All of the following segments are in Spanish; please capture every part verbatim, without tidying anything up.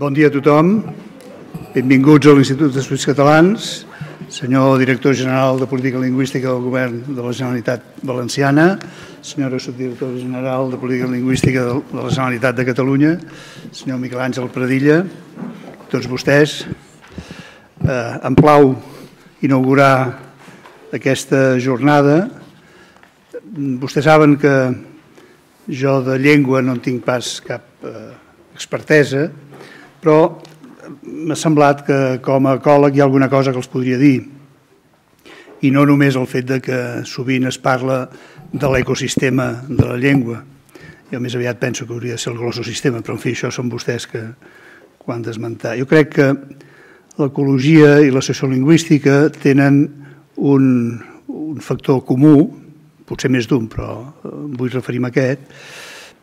Bon dia a tothom. Benvinguts a l'Institut d'Estudis Catalans, senyor director general de Política Lingüística del Govern de la Generalitat Valenciana, senyora subdirectora general de Política Lingüística de la Generalitat de Catalunya, senyor Miquel Àngel Pradilla, tots vostès. Em plau inaugurar aquesta jornada. Vostès saben que jo de llengua no tinc pas cap expertesa, però m'ha semblat que com a ecòleg hi ha alguna cosa que els podria dir. I no només el fet que sovint es parla de l'ecosistema de la llengua. Jo més aviat penso que hauria de ser el glossosistema, però en fi, això són vostès que ho han d'esmentar. Jo crec que l'ecologia i la sociolingüística tenen un factor comú, potser més d'un, però vull referir-me a aquest,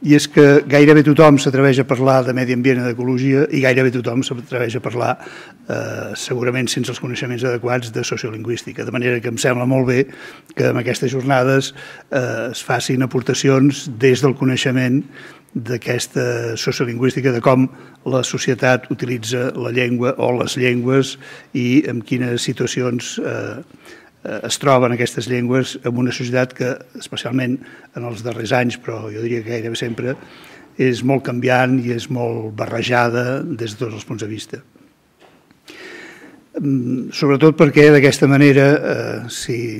i és que gairebé tothom s'atreveix a parlar de medi ambient i d'ecologia i gairebé tothom s'atreveix a parlar, segurament sense els coneixements adequats, de sociolingüística. De manera que em sembla molt bé que en aquestes jornades es facin aportacions des del coneixement d'aquesta sociolingüística, de com la societat utilitza la llengua o les llengües i en quines situacions es troben aquestes llengües en una societat que, especialment en els darrers anys, però jo diria que gairebé sempre, és molt canviant i és molt barrejada des de tots els punts de vista. Sobretot perquè d'aquesta manera, si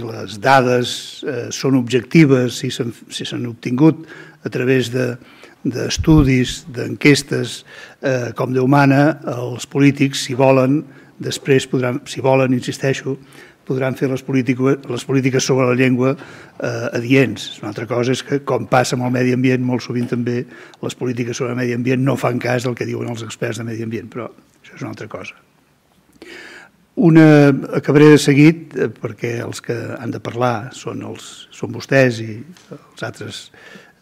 les dades són objectives, si s'han obtingut a través de d'estudis, d'enquestes, com Déu mana, els polítics, si volen, després podran, si volen, insisteixo, podran fer les polítiques sobre la llengua adients. Una altra cosa és que, com passa amb el medi ambient, molt sovint també les polítiques sobre el medi ambient no fan cas del que diuen els experts de medi ambient, però això és una altra cosa. Una acabaré de seguit, perquè els que han de parlar són vostès i els altres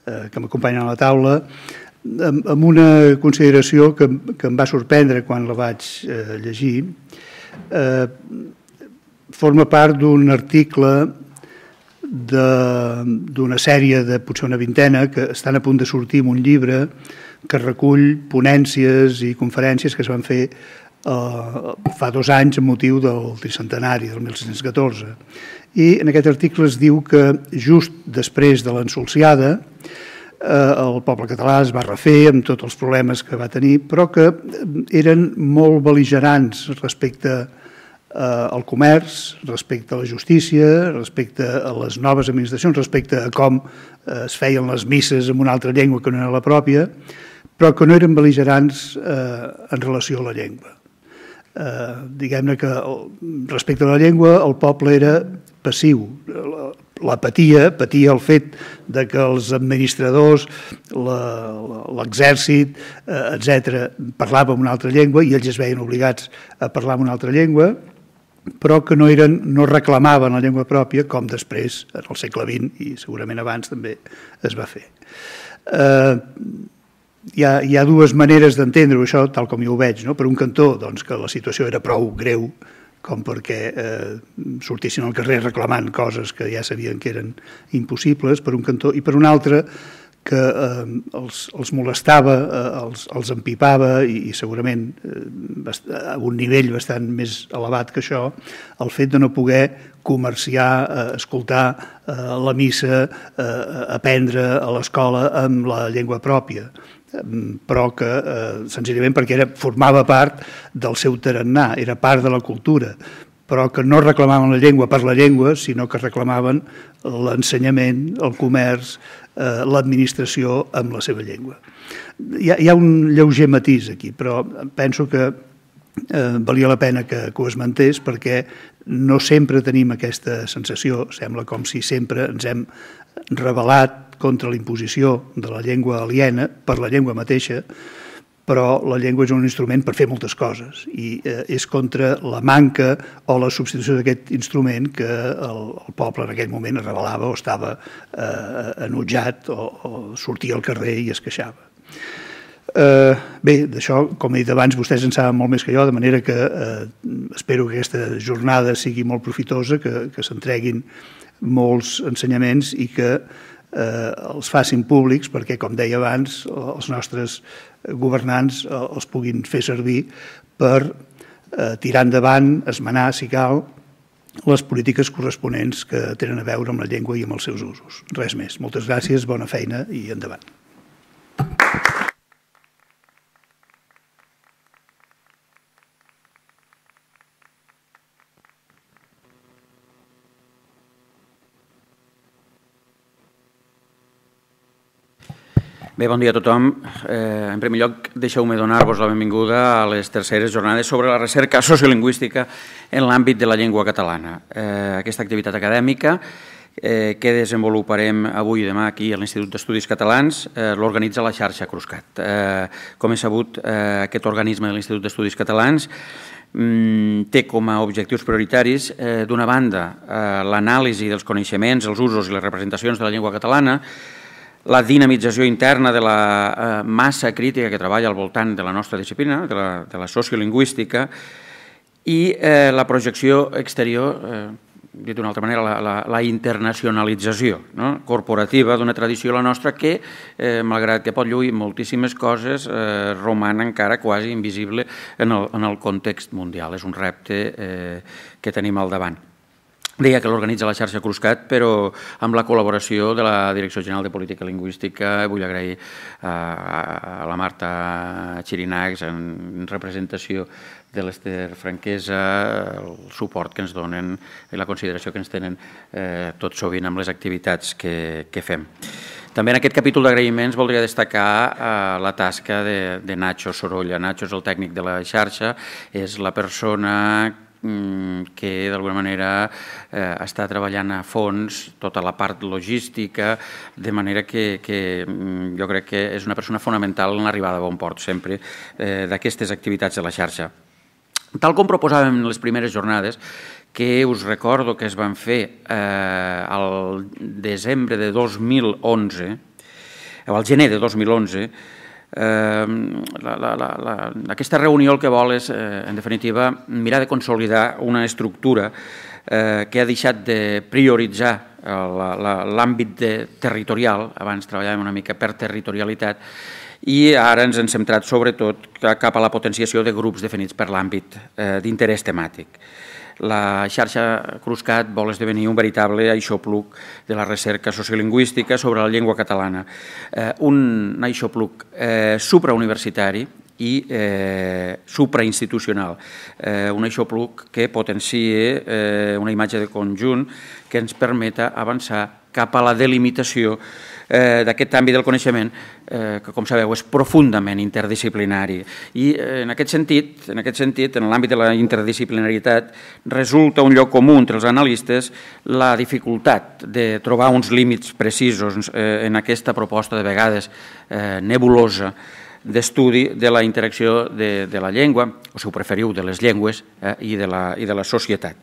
que m'acompanyen a la taula, amb una consideració que em va sorprendre quan la vaig llegir. Forma part d'un article d'una sèrie de potser una vintena que estan a punt de sortir en un llibre que recull ponències i conferències que es van fer fa dos anys amb motiu del tricentenari del mil sis-cents catorze. I en aquest article es diu que just després de l'ensolciada el poble català es va refer amb tots els problemes que va tenir, però que eren molt bel·ligerants respecte a al comerç, respecte a la justícia, respecte a les noves administracions, respecte a com es feien les misses en una altra llengua que no era la pròpia, però que no eren bel·ligerants en relació a la llengua. Diguem-ne que respecte a la llengua el poble era passiu, la patia, patia el fet que els administradors, l'exèrcit, etcètera, parlaven una altra llengua i ells es veien obligats a parlar una altra llengua, però que no reclamaven la llengua pròpia, com després, en el segle vint, i segurament abans també es va fer. Hi ha dues maneres d'entendre-ho, això, tal com jo ho veig. Per un cantó, que la situació era prou greu com perquè sortissin al carrer reclamant coses que ja sabien que eren impossibles, per un cantó, i per un altre, que els molestava, els empipava, i segurament a un nivell bastant més elevat que això, el fet de no poder comerciar, escoltar la missa, aprendre a l'escola amb la llengua pròpia, però que senzillament perquè formava part del seu tarannà, era part de la cultura, però que no reclamaven la llengua per la llengua, sinó que reclamaven l'ensenyament, el comerç, l'administració amb la seva llengua. Hi ha un lleuger matís aquí, però penso que valia la pena que ho esmentés perquè no sempre tenim aquesta sensació, sembla com si sempre ens hem rebel·lat contra la imposició de la llengua aliena per la llengua mateixa, però la llengua és un instrument per fer moltes coses i és contra la manca o la substitució d'aquest instrument que el poble en aquell moment es rebel·lava o estava enutjat o sortia al carrer i es queixava. Bé, d'això, com he dit abans, vostès en saben molt més que jo, de manera que espero que aquesta jornada sigui molt profitosa, que s'entreguin molts ensenyaments i que els facin públics perquè, com deia abans, els nostres governants els puguin fer servir per tirar endavant, esmenar, si cal, les polítiques corresponents que tenen a veure amb la llengua i amb els seus usos. Res més. Moltes gràcies, bona feina i endavant. Bé, bon dia a tothom. En primer lloc, deixeu-me donar-vos la benvinguda a les terceres jornades sobre la recerca sociolingüística en l'àmbit de la llengua catalana. Aquesta activitat acadèmica que desenvoluparem avui i demà aquí a l'Institut d'Estudis Catalans l'organitza la Xarxa Cruscat. Com és sabut, aquest organisme de l'Institut d'Estudis Catalans té com a objectius prioritaris, d'una banda, l'anàlisi dels coneixements, els usos i les representacions de la llengua catalana, la dinamització interna de la massa crítica que treballa al voltant de la nostra disciplina, de la sociolingüística, i la projecció exterior, dit d'una altra manera, la internacionalització corporativa d'una tradició, la nostra, que, malgrat que pot lluir moltíssimes coses, roman encara quasi invisible en el context mundial. És un repte que tenim al davant. Deia que l'organitza la Xarxa Cruscat, però amb la col·laboració de la Direcció General de Política Lingüística. Vull agrair a la Marta Xirinacs, en representació de l'Ester Franquesa, el suport que ens donen i la consideració que ens tenen tot sovint amb les activitats que fem. També en aquest capítol d'agraïments voldria destacar la tasca de Nacho Sorolla. Nacho és el tècnic de la xarxa, és la persona que que d'alguna manera està treballant a fons tota la part logística, de manera que jo crec que és una persona fonamental en l'arribada a bon port sempre d'aquestes activitats de la xarxa. Tal com proposàvem en les primeres jornades, que us recordo que es van fer al desembre de dos mil onze, o al gener de dos mil onze, aquesta reunió el que vol és, en definitiva, mirar de consolidar una estructura que ha deixat de prioritzar l'àmbit territorial. Abans treballàvem una mica per territorialitat i ara ens hem centrat sobretot cap a la potenciació de grups definits per l'àmbit d'interès temàtic. La Xarxa Cruscat vol esdevenir un veritable aixopluc de la recerca sociolingüística sobre la llengua catalana. Un aixopluc suprauniversitari i suprainstitucional. Un aixopluc que potencia una imatge de conjunt que ens permeta avançar cap a la delimitació d'aquest àmbit del coneixement que, com sabeu, és profundament interdisciplinari. I en aquest sentit, en l'àmbit de la interdisciplinaritat, resulta un lloc comú entre els analistes la dificultat de trobar uns límits precisos en aquesta proposta de vegades nebulosa d'estudi de la interacció de la llengua, o si ho preferiu, de les llengües i de la societat.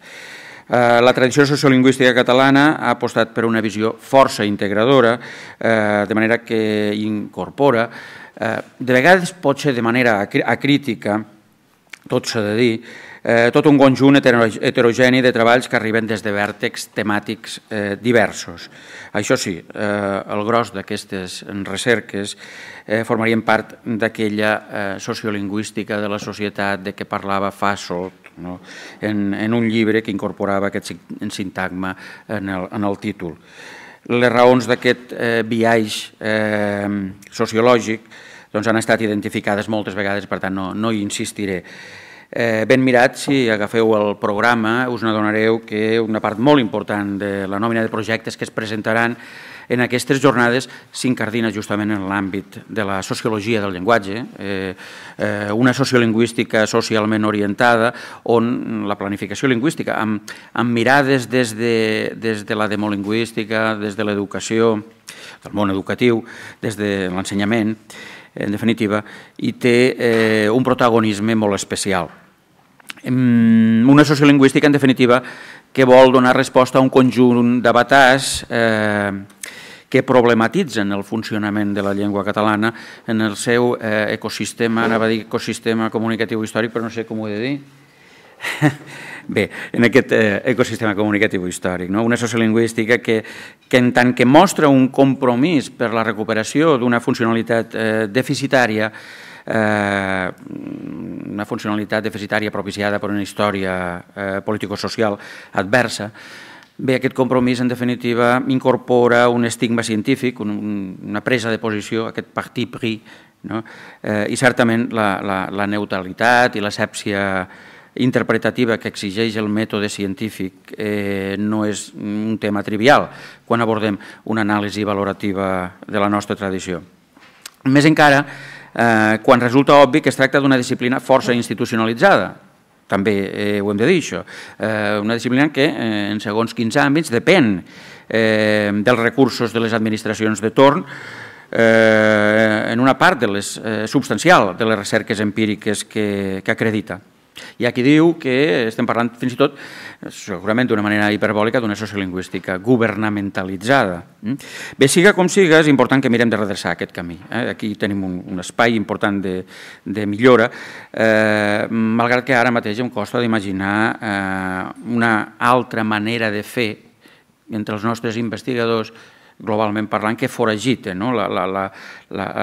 La tradició sociolingüística catalana ha apostat per una visió força integradora, de manera que incorpora, de vegades potser de manera acrítica, tot s'ha de dir, tot un conjunt heterogeni de treballs que arriben des de vèrtexs temàtics diversos. Això sí, el gros d'aquestes recerques formarien part d'aquella sociolingüística de la societat de què parlava Fassolt en un llibre que incorporava aquest sintagma en el títol. Les raons d'aquest biaix sociològic han estat identificades moltes vegades, per tant no hi insistiré. Ben mirat, si agafeu el programa, us n'adonareu que una part molt important de la nòmina de projectes que es presentaran en aquestes jornades s'incardina justament en l'àmbit de la sociologia del llenguatge, una sociolingüística socialment orientada on la planificació lingüística, amb mirades des de la demolingüística, des de l'educació, del món educatiu, des de l'ensenyament, en definitiva, i té un protagonisme molt especial. Una sociolingüística, en definitiva, que vol donar resposta a un conjunt d'avatars que problematitzen el funcionament de la llengua catalana en el seu ecosistema, anava a dir ecosistema comunicatiu històric, però no sé com ho he de dir, Bé, en aquest ecosistema comunicatiu històric, una sociolingüística que en tant que mostra un compromís per la recuperació d'una funcionalitat deficitària, una funcionalitat deficitària propiciada per una història político-social adversa. Bé, aquest compromís, en definitiva, incorpora un estigma científic, una presa de posició, aquest parti pris, i certament la neutralitat i l'asèpsia interpretativa que exigeix el mètode científic no és un tema trivial quan abordem una anàlisi valorativa de la nostra tradició. Més encara, quan resulta obvi que es tracta d'una disciplina força institucionalitzada, també ho hem de dir això, una disciplina que en segons quins àmbits depèn dels recursos de les administracions de torn, en una part substancial de les recerques empíriques que acredita. Hi ha qui diu que estem parlant fins i tot, segurament d'una manera hiperbòlica, d'una sociolingüística governamentalitzada. Bé, siga com siga, és important que mirem de redreçar aquest camí. Aquí tenim un espai important de millora, malgrat que ara mateix em costa d'imaginar una altra manera de fer entre els nostres investigadors, globalment parlant, que foragita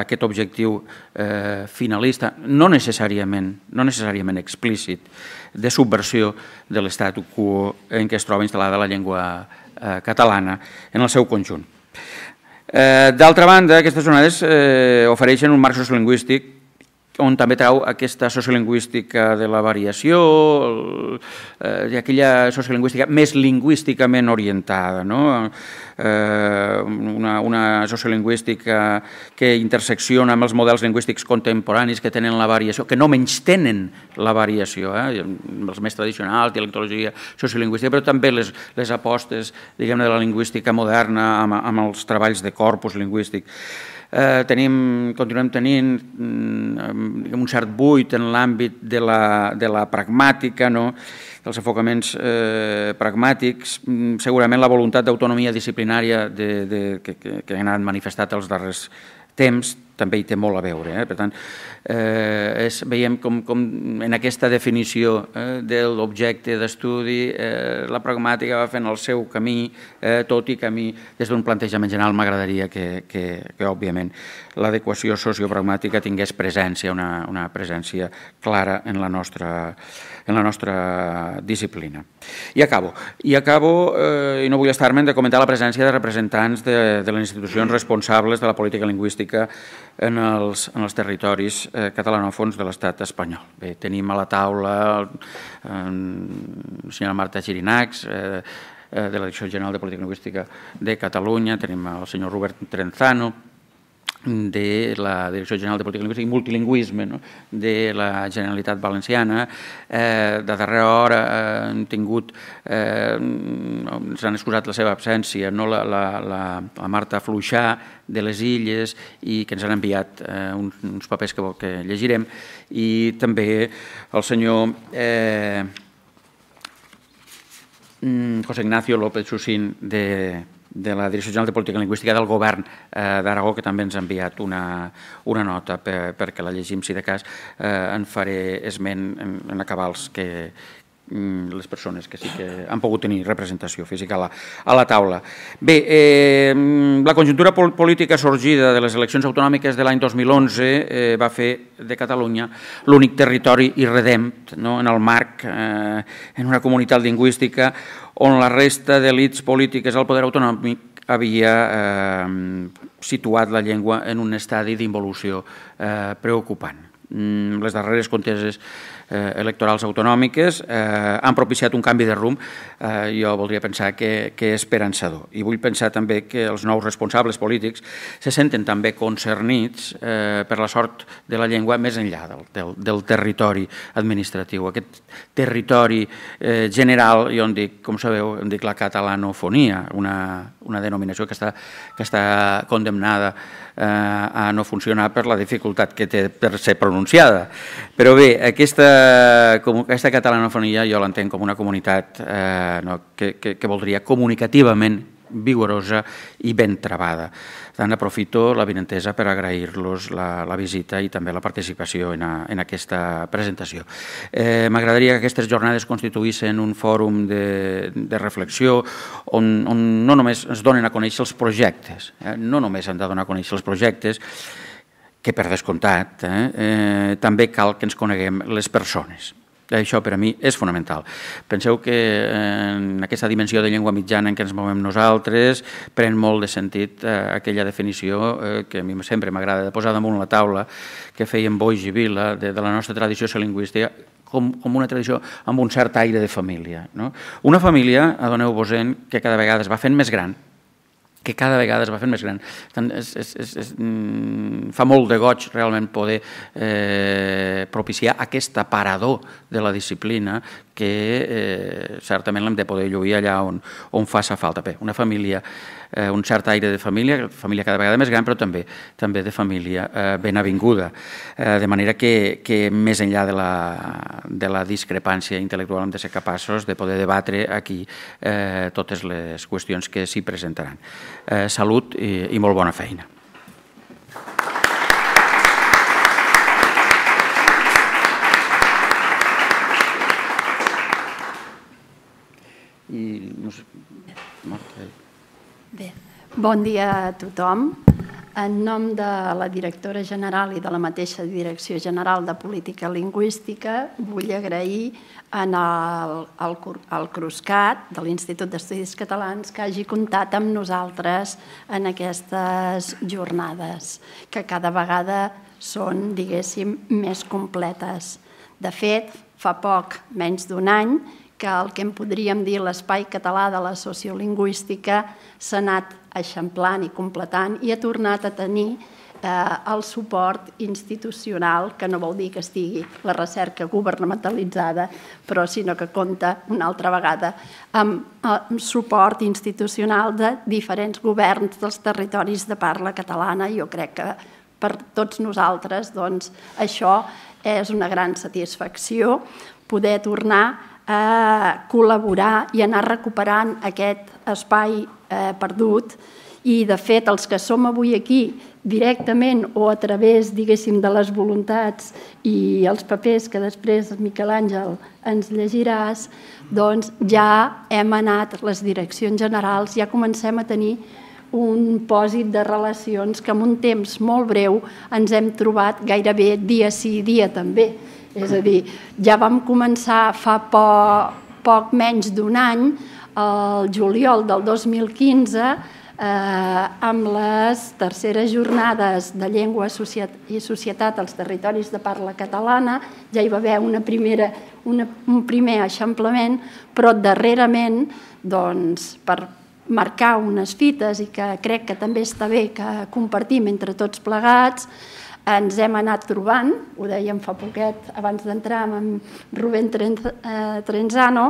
aquest objectiu finalista, no necessàriament explícit, de subversió de l'estat en què es troba instal·lada la llengua catalana en el seu conjunt. D'altra banda, aquestes jornades ofereixen un marc sociolingüístic on també trau aquesta sociolingüística de la variació, aquella sociolingüística més lingüísticament orientada, una sociolingüística que intersecciona amb els models lingüístics contemporanis que tenen la variació, que no menys tenen la variació, els més tradicionals, dialectologia, sociolingüística, però també les apostes, diguem-ne, de la lingüística moderna amb els treballs de corpus lingüístic. Continuem tenint un cert buit en l'àmbit de la pragmàtica, dels enfocaments pragmàtics, segurament la voluntat d'autonomia disciplinària que han manifestat els darrers temps també hi té molt a veure. Per tant, veiem com en aquesta definició de l'objecte d'estudi la pragmàtica va fent el seu camí, tot i que a mi, des d'un plantejament general, m'agradaria que, òbviament, l'adequació sociopragmàtica tingués presència, una presència clara en la nostra disciplina. I acabo. I acabo, i no vull estar-me'n, de comentar la presència de representants de les institucions responsables de la política lingüística en els territoris catalanòfons de l'estat espanyol. Bé, tenim a la taula la senyora Marta Xirinacs, de la Direcció General de Política Lingüística de Catalunya, tenim el senyor Rubén Trenzano, de la Direcció General de Política Lingüística i Multilingüisme de la Generalitat Valenciana. De darrera hora han tingut, s'han excusat la seva absència, la Marta Fuxà de les Illes, i que ens han enviat uns papers que llegirem, i també el senyor José Ignacio López Susín de de la Direcció General de Política Lingüística del Govern d'Aragó, que també ens ha enviat una nota perquè la llegim, si de cas. En faré esment en acabar les persones que sí que han pogut tenir representació física a la taula. Bé, la conjuntura política sorgida de les eleccions autonòmiques de l'any dos mil onze va fer de Catalunya l'únic territori irredempt en el marc, en una comunitat lingüística on la resta d'elits polítiques al poder autonòmic havia situat la llengua en un estadi d'involució preocupant. Les darreres conteses electorals autonòmiques han propiciat un canvi de rumb, jo voldria pensar que esperançador. I vull pensar també que els nous responsables polítics se senten també concernits per la sort de la llengua més enllà del territori administratiu. Aquest territori general, jo en dic, com sabeu, en dic la catalanofonia, una denominació que està condemnada a no funcionar per la dificultat que té per ser pronunciada. Però bé, aquesta catalanofonia jo l'entenc com una comunitat que voldria comunicativament vigorosa i ben trebada. Per tant, aprofito l'avinentesa per agrair-los la visita i també la participació en aquesta presentació. M'agradaria que aquestes jornades constituïssin un fòrum de reflexió on no només es donen a conèixer els projectes, no només hem de donar a conèixer els projectes, que per descomptat també cal que ens coneguem les persones. Això per a mi és fonamental. Penseu que en aquesta dimensió de llengua mitjana en què ens movem nosaltres pren molt de sentit aquella definició que a mi sempre m'agrada de posar damunt la taula que feien Boix i Vila de la nostra tradició lingüística com una tradició amb un cert aire de família. Una família, adoneu-vos-en, que cada vegada es va fent més gran, que cada vegada es va fent més gran. Fa molt de goig realment poder propiciar aquest aparador de la disciplina que certament l'hem de poder lluir allà on faci falta. Bé, una família, un cert aire de família, família cada vegada més gran, però també de família ben avinguda. De manera que més enllà de la discrepància intel·lectual hem de ser capaços de poder debatre aquí totes les qüestions que s'hi presentaran. Salut i molt bona feina. Bon dia a tothom. En nom de la directora general i de la mateixa Direcció General de Política Lingüística vull agrair al Cruscat de l'Institut d'Estudis Catalans que hagi comptat amb nosaltres en aquestes jornades, que cada vegada són, diguéssim, més completes. De fet, fa poc, menys d'un any, que el que en podríem dir l'espai català de la sociolingüística s'ha anat eixamplant i completant i ha tornat a tenir el suport institucional, que no vol dir que estigui la recerca governamentalitzada, però sinó que compta una altra vegada amb suport institucional de diferents governs dels territoris de parla catalana. Jo crec que per tots nosaltres això és una gran satisfacció, poder tornar a col·laborar i anar recuperant aquest espai perdut. I, de fet, els que som avui aquí directament o a través, diguéssim, de les voluntats i els papers que després Miquel Àngel ens llegiràs, doncs ja hem anat les direccions generals, ja comencem a tenir un pòsit de relacions que en un temps molt breu ens hem trobat gairebé dia sí, dia també. És a dir, ja vam començar fa poc menys d'un any, el juliol del dos mil quinze, amb les terceres jornades de llengua i societat als territoris de parla catalana. Ja hi va haver un primer eixamplament, però darrerament, per marcar unes fites, i que crec que també està bé que compartim entre tots plegats, ens hem anat trobant, ho dèiem fa poquet abans d'entrar amb Rubén Trenzano,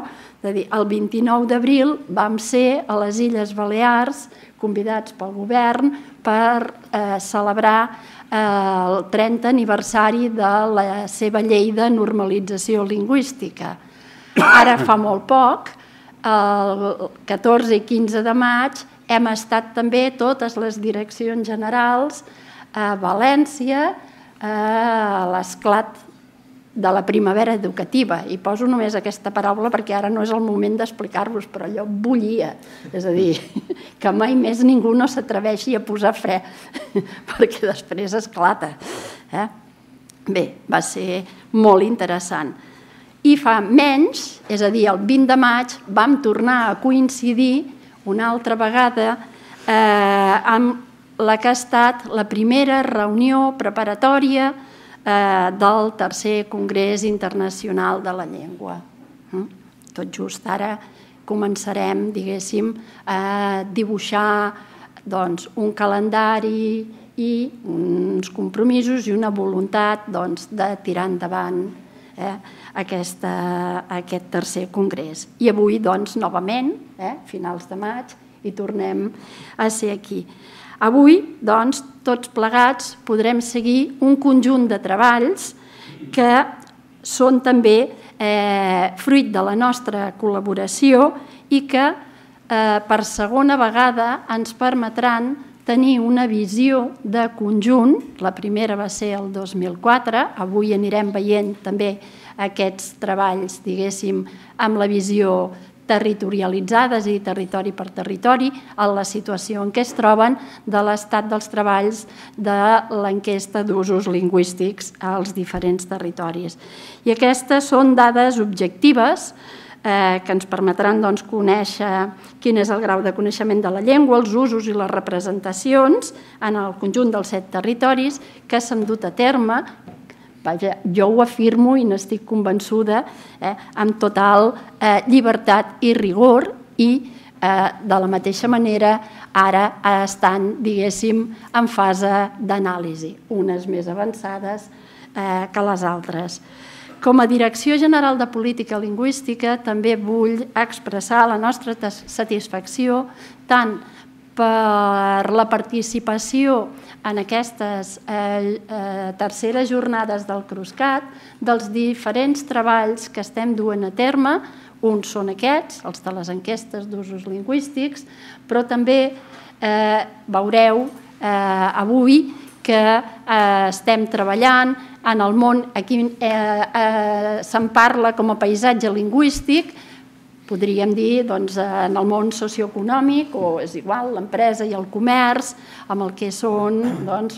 el vint-i-nou d'abril vam ser a les Illes Balears, convidats pel govern, per celebrar el trentè aniversari de la seva llei de normalització lingüística. Ara fa molt poc, el catorze i quinze de maig, hem estat també totes les direccions generals a València, a l'esclat de la primavera educativa. I poso només aquesta paraula perquè ara no és el moment d'explicar-vos, però allò bullia. És a dir, que mai més ningú no s'atreveixi a posar fre, perquè després esclata. Bé, va ser molt interessant. I fa menys, és a dir, el vint de maig, vam tornar a coincidir una altra vegada amb la que ha estat la primera reunió preparatòria del tercer Congrés Internacional de la Llengua. Tot just ara començarem, diguéssim, a dibuixar un calendari i uns compromisos i una voluntat de tirar endavant aquest tercer Congrés. I avui, doncs, novament, finals de maig, hi tornem a ser aquí. Avui, doncs, tots plegats podrem seguir un conjunt de treballs que són també fruit de la nostra col·laboració i que per segona vegada ens permetran tenir una visió de conjunt. La primera va ser el dos mil quatre, avui anirem veient també aquests treballs, diguéssim, amb la visió territorialitzades i territori per territori, en la situació en què es troben de l'estat dels treballs de l'enquesta d'usos lingüístics als diferents territoris. I aquestes són dades objectives que ens permetran conèixer quin és el grau de coneixement de la llengua, els usos i les representacions en el conjunt dels set territoris que s'han dut a terme. Vaja, jo ho afirmo i n'estic convençuda, amb total llibertat i rigor, i de la mateixa manera ara estan, diguéssim, en fase d'anàlisi, unes més avançades que les altres. Com a Direcció General de Política Lingüística també vull expressar la nostra satisfacció tant per la participació en aquestes terceres jornades del Cruscat, dels diferents treballs que estem duent a terme. Uns són aquests, els de les enquestes d'usos lingüístics, però també veureu avui que estem treballant en el món. Aquí se'n parla com a paisatge lingüístic, podríem dir en el món socioeconòmic, o és igual, l'empresa i el comerç, amb el que són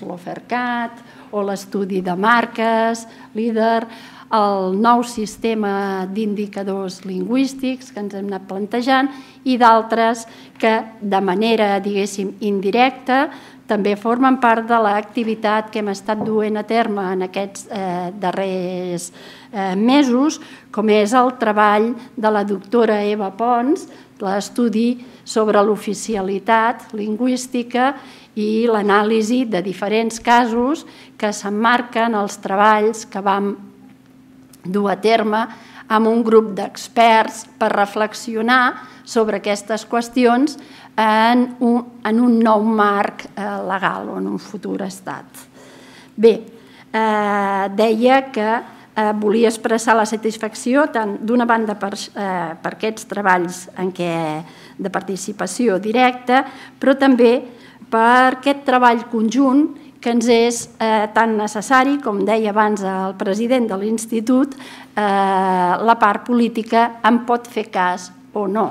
l'Ofercat o l'estudi de marques, líder, el nou sistema d'indicadors lingüístics que ens hem anat plantejant i d'altres que de manera, diguéssim, indirecta també formen part de l'activitat que hem estat duent a terme en aquests darrers mesos, com és el treball de la doctora Eva Pons, l'estudi sobre l'oficialitat lingüística i l'anàlisi de diferents casos que s'emmarquen els treballs que vam dur a terme amb un grup d'experts per reflexionar sobre aquestes qüestions en un nou marc legal o en un futur estat. Bé, deia que volia expressar la satisfacció tant d'una banda per aquests treballs de participació directa, però també per aquest treball conjunt que ens és tan necessari, com deia abans el president de l'Institut, la part política en pot fer cas o no.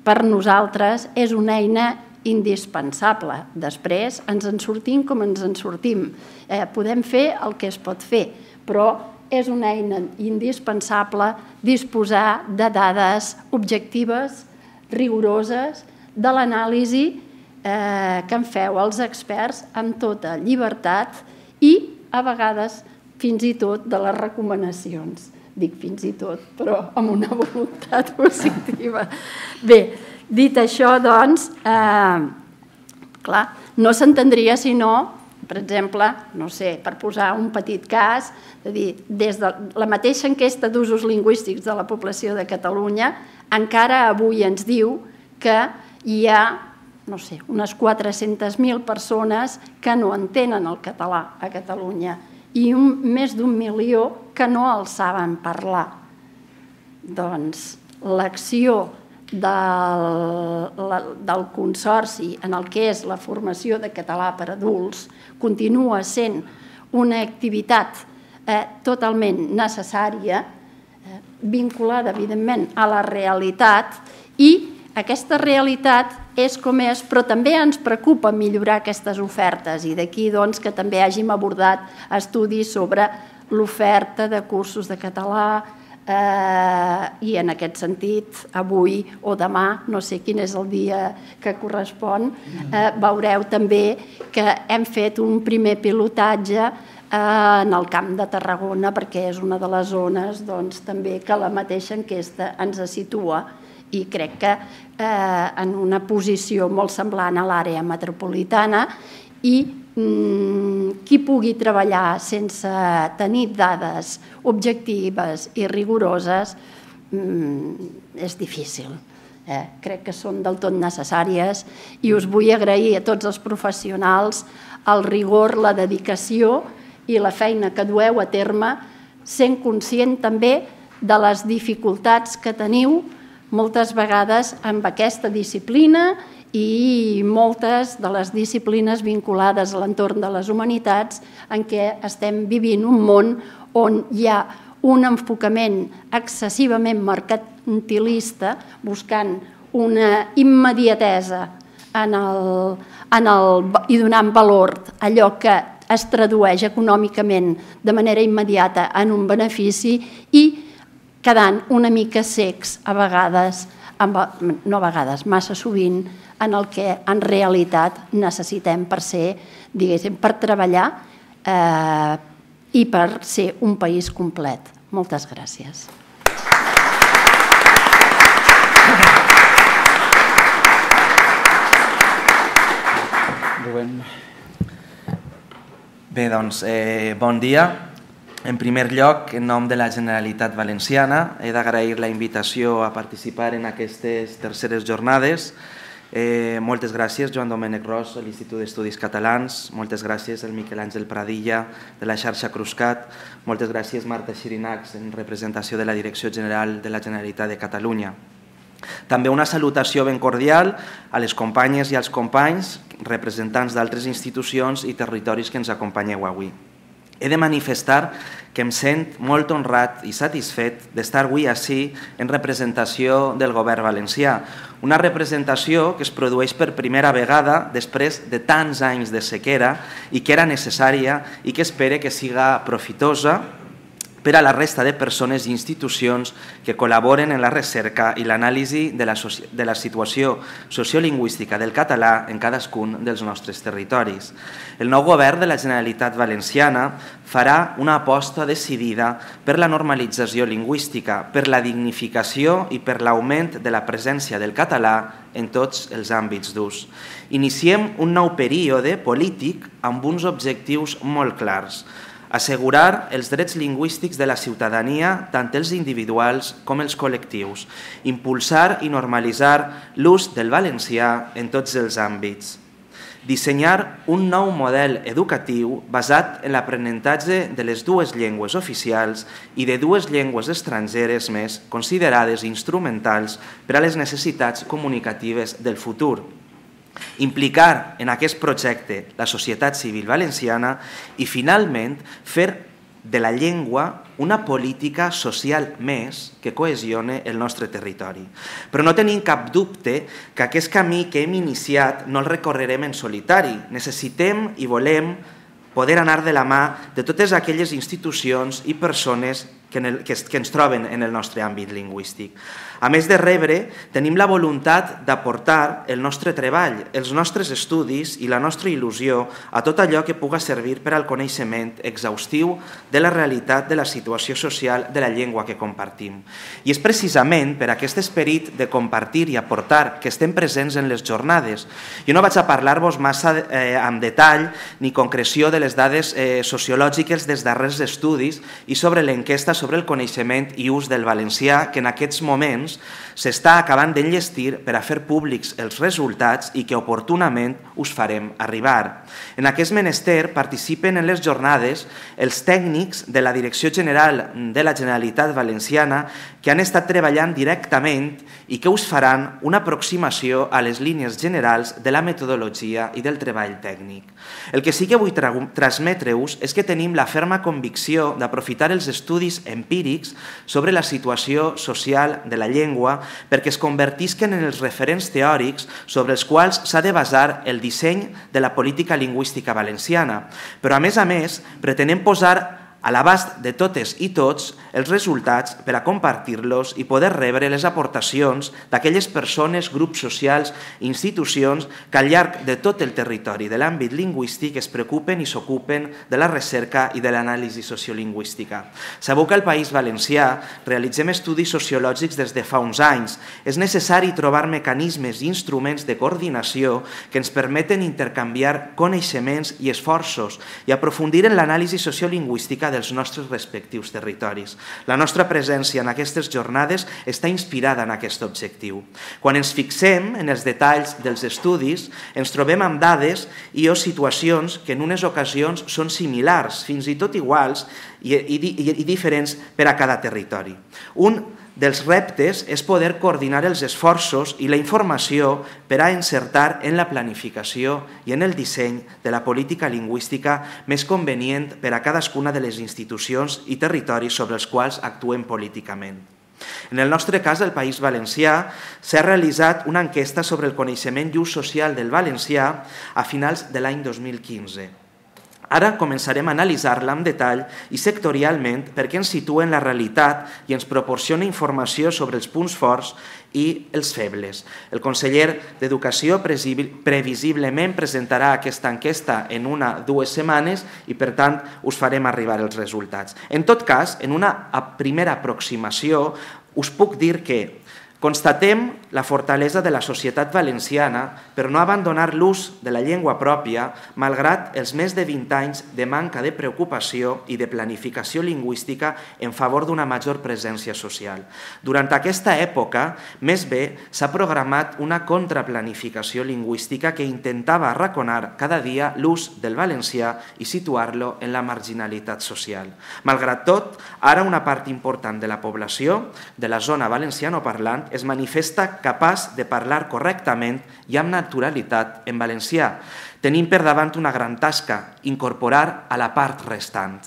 Per nosaltres és una eina indispensable. Després ens en sortim com ens en sortim. Podem fer el que es pot fer, però és una eina indispensable disposar de dades objectives, rigoroses, de l'anàlisi que en feu els experts amb tota llibertat i, a vegades, fins i tot de les recomanacions. Dic fins i tot, però amb una voluntat positiva. Bé, dit això, doncs, clar, no s'entendria si no, per exemple, no sé, per posar un petit cas, és a dir, des de la mateixa enquesta d'usos lingüístics de la població de Catalunya, encara avui ens diu que hi ha no sé, unes quatre-centes mil persones que no entenen el català a Catalunya i més d'un milió que no el saben parlar. Doncs l'acció del Consorci en el que és la formació de català per adults continua sent una activitat totalment necessària, vinculada, evidentment, a la realitat, i aquesta realitat és com és, però també ens preocupa millorar aquestes ofertes, i d'aquí que també hàgim abordat estudis sobre l'oferta de cursos de català, i en aquest sentit, avui o demà, no sé quin és el dia que correspon, veureu també que hem fet un primer pilotatge en el camp de Tarragona, perquè és una de les zones també que la mateixa enquesta ens situa, i crec que en una posició molt semblant a l'àrea metropolitana, i qui pugui treballar sense tenir dades objectives i rigoroses és difícil. Crec que són del tot necessàries, i us vull agrair a tots els professionals el rigor, la dedicació i la feina que dueu a terme, sent conscient també de les dificultats que teniu moltes vegades amb aquesta disciplina i moltes de les disciplines vinculades a l'entorn de les humanitats en què estem vivint un món on hi ha un enfocament excessivament mercantilista buscant una immediatesa en el, en el, i donant valor a allò que es tradueix econòmicament de manera immediata en un benefici i quedant una mica cecs a vegades, no a vegades, massa sovint, en el que en realitat necessitem per ser, diguéssim, per treballar eh, i per ser un país complet. Moltes gràcies. Rubén. Bé, doncs, eh, bon dia. En primer lloc, en nom de la Generalitat Valenciana, he d'agrair la invitació a participar en aquestes terceres jornades. Eh, moltes gràcies, Joan Domènec Ros, de l'Institut d'Estudis Catalans. Moltes gràcies al Miquel Àngel Pradilla, de la Xarxa Cruscat. Moltes gràcies, Marta Xirinacs, en representació de la Direcció General de la Generalitat de Catalunya. També una salutació ben cordial a les companyes i als companys, representants d'altres institucions i territoris que ens acompanyeu avui. He de manifestar que em sent molt honrat i satisfet d'estar avui ací en representació del Govern valencià, una representació que es produeix per primera vegada després de tants anys de sequera i que era necessària i que espero que siga profitosa per a la resta de persones i institucions que col·laboren en la recerca i l'anàlisi de la, de la situació sociolingüística del català en cadascun dels nostres territoris. El nou govern de la Generalitat Valenciana farà una aposta decidida per la normalització lingüística, per la dignificació i per l'augment de la presència del català en tots els àmbits d'ús. Iniciem un nou període polític amb uns objectius molt clars: assegurar els drets lingüístics de la ciutadania, tant els individuals com els col·lectius, impulsar i normalitzar l'ús del valencià en tots els àmbits, dissenyar un nou model educatiu basat en l'aprenentatge de les dues llengües oficials i de dues llengües estrangeres més, considerades instrumentals per a les necessitats comunicatives del futur, implicar en aquest projecte la societat civil valenciana i, finalment, fer de la llengua una política social més que cohesione el nostre territori. Però no tenim cap dubte que aquest camí que hem iniciat no el recorrerem en solitari. Necessitem i volem poder anar de la mà de totes aquelles institucions i persones que, en el, que, que ens troben en el nostre àmbit lingüístic. A més de rebre, tenim la voluntat d'aportar el nostre treball, els nostres estudis i la nostra il·lusió a tot allò que puga servir per al coneixement exhaustiu de la realitat de la situació social de la llengua que compartim. I és precisament per aquest esperit de compartir i aportar que estem presents en les jornades. Jo no vaig a parlar-vos massa eh, amb detall ni concreció de les dades eh, sociològiques dels darrers estudis i sobre l'enquesta sobre el coneixement i ús del valencià, que en aquests moments s'està acabant d'enllestir per a fer públics els resultats i que oportunament us farem arribar. En aquest menester participen en les jornades els tècnics de la Direcció General de la Generalitat Valenciana que han estat treballant directament i que us faran una aproximació a les línies generals de la metodologia i del treball tècnic. El que sí que vull transmetre-us és que tenim la ferma convicció d'aprofitar els estudis empírics sobre la situació social de la llengua perquè es convertisquen en els referents teòrics sobre els quals s'ha de basar el disseny de la política lingüística valenciana. Però, a més a més, pretenem posar a l'abast de totes i tots els resultats per a compartir-los i poder rebre les aportacions d'aquelles persones, grups socials i institucions que al llarg de tot el territori de l'àmbit lingüístic es preocupen i s'ocupen de la recerca i de l'anàlisi sociolingüística. Sabeu que al País Valencià realitzem estudis sociològics des de fa uns anys. És necessari trobar mecanismes i instruments de coordinació que ens permeten intercanviar coneixements i esforços i aprofundir en l'anàlisi sociolingüística dels nostres respectius territoris. La nostra presència en aquestes jornades està inspirada en aquest objectiu. Quan ens fixem en els detalls dels estudis, ens trobem amb dades i o situacions que en unes ocasions són similars, fins i tot iguals i, i, i, i diferents per a cada territori. Un dels reptes és poder coordinar els esforços i la informació per a encertar en la planificació i en el disseny de la política lingüística més convenient per a cadascuna de les institucions i territoris sobre els quals actuen políticament. En el nostre cas, del País Valencià, s'ha realitzat una enquesta sobre el coneixement i ús social del valencià a finals de l'any dos mil quinze. Ara començarem a analitzar-la en detall i sectorialment perquè ens situa en la realitat i ens proporciona informació sobre els punts forts i els febles. El conseller d'Educació previsiblement presentarà aquesta enquesta en una o dues setmanes i, per tant, us farem arribar els resultats. En tot cas, en una primera aproximació, us puc dir que constatem la fortalesa de la societat valenciana per no abandonar l'ús de la llengua pròpia malgrat els més de vint anys de manca de preocupació i de planificació lingüística en favor d'una major presència social. Durant aquesta època, més bé, s'ha programat una contraplanificació lingüística que intentava arraconar cada dia l'ús del valencià i situar-lo en la marginalitat social. Malgrat tot, ara una part important de la població de la zona valencianoparlant es manifesta capaç de parlar correctament i amb naturalitat en valencià. Tenim per davant una gran tasca, incorporar a la part restant.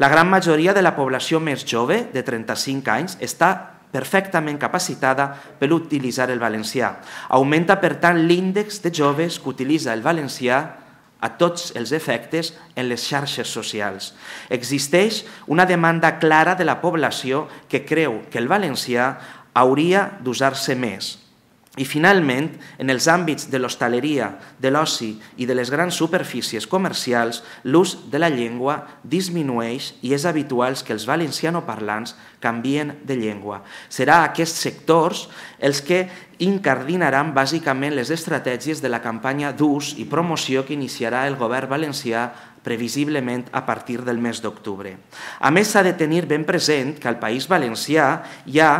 La gran majoria de la població més jove, de trenta-cinc anys, està perfectament capacitada per utilitzar el valencià. Augmenta, per tant, l'índex de joves que utilitza el valencià a tots els efectes en les xarxes socials. Existeix una demanda clara de la població que creu que el valencià hauria d'usar-se més. I, finalment, en els àmbits de l'hostaleria, de l'oci i de les grans superfícies comercials, l'ús de la llengua disminueix i és habitual que els valencianoparlants canvien de llengua. Serà aquests sectors els que incardinaran bàsicament les estratègies de la campanya d'ús i promoció que iniciarà el govern valencià previsiblement a partir del mes d'octubre. A més, s'ha de tenir ben present que al País Valencià hi ha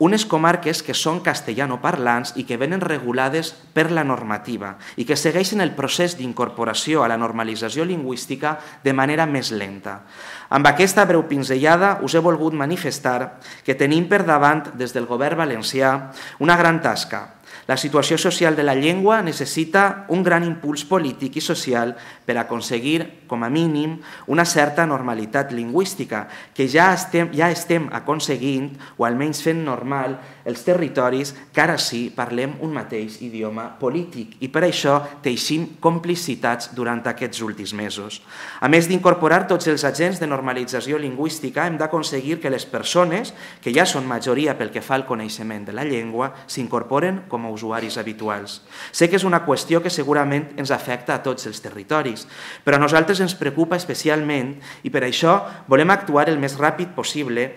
unes comarques que són castellanoparlants i que venen regulades per la normativa i que segueixen el procés d'incorporació a la normalització lingüística de manera més lenta. Amb aquesta breu pinzellada us he volgut manifestar que tenim per davant, des del govern valencià, una gran tasca. La situació social de la llengua necessita un gran impuls polític i social per aconseguir, com a mínim, una certa normalitat lingüística, que ja estem, ja estem aconseguint, o almenys fent normal, els territoris que ara sí parlem un mateix idioma polític i per això teixim complicitats durant aquests últims mesos. A més d'incorporar tots els agents de normalització lingüística, hem d'aconseguir que les persones, que ja són majoria pel que fa al coneixement de la llengua, s'incorporen com a usuaris habituals. Sé que és una qüestió que segurament ens afecta a tots els territoris, però a nosaltres ens preocupa especialment i per això volem actuar el més ràpid possible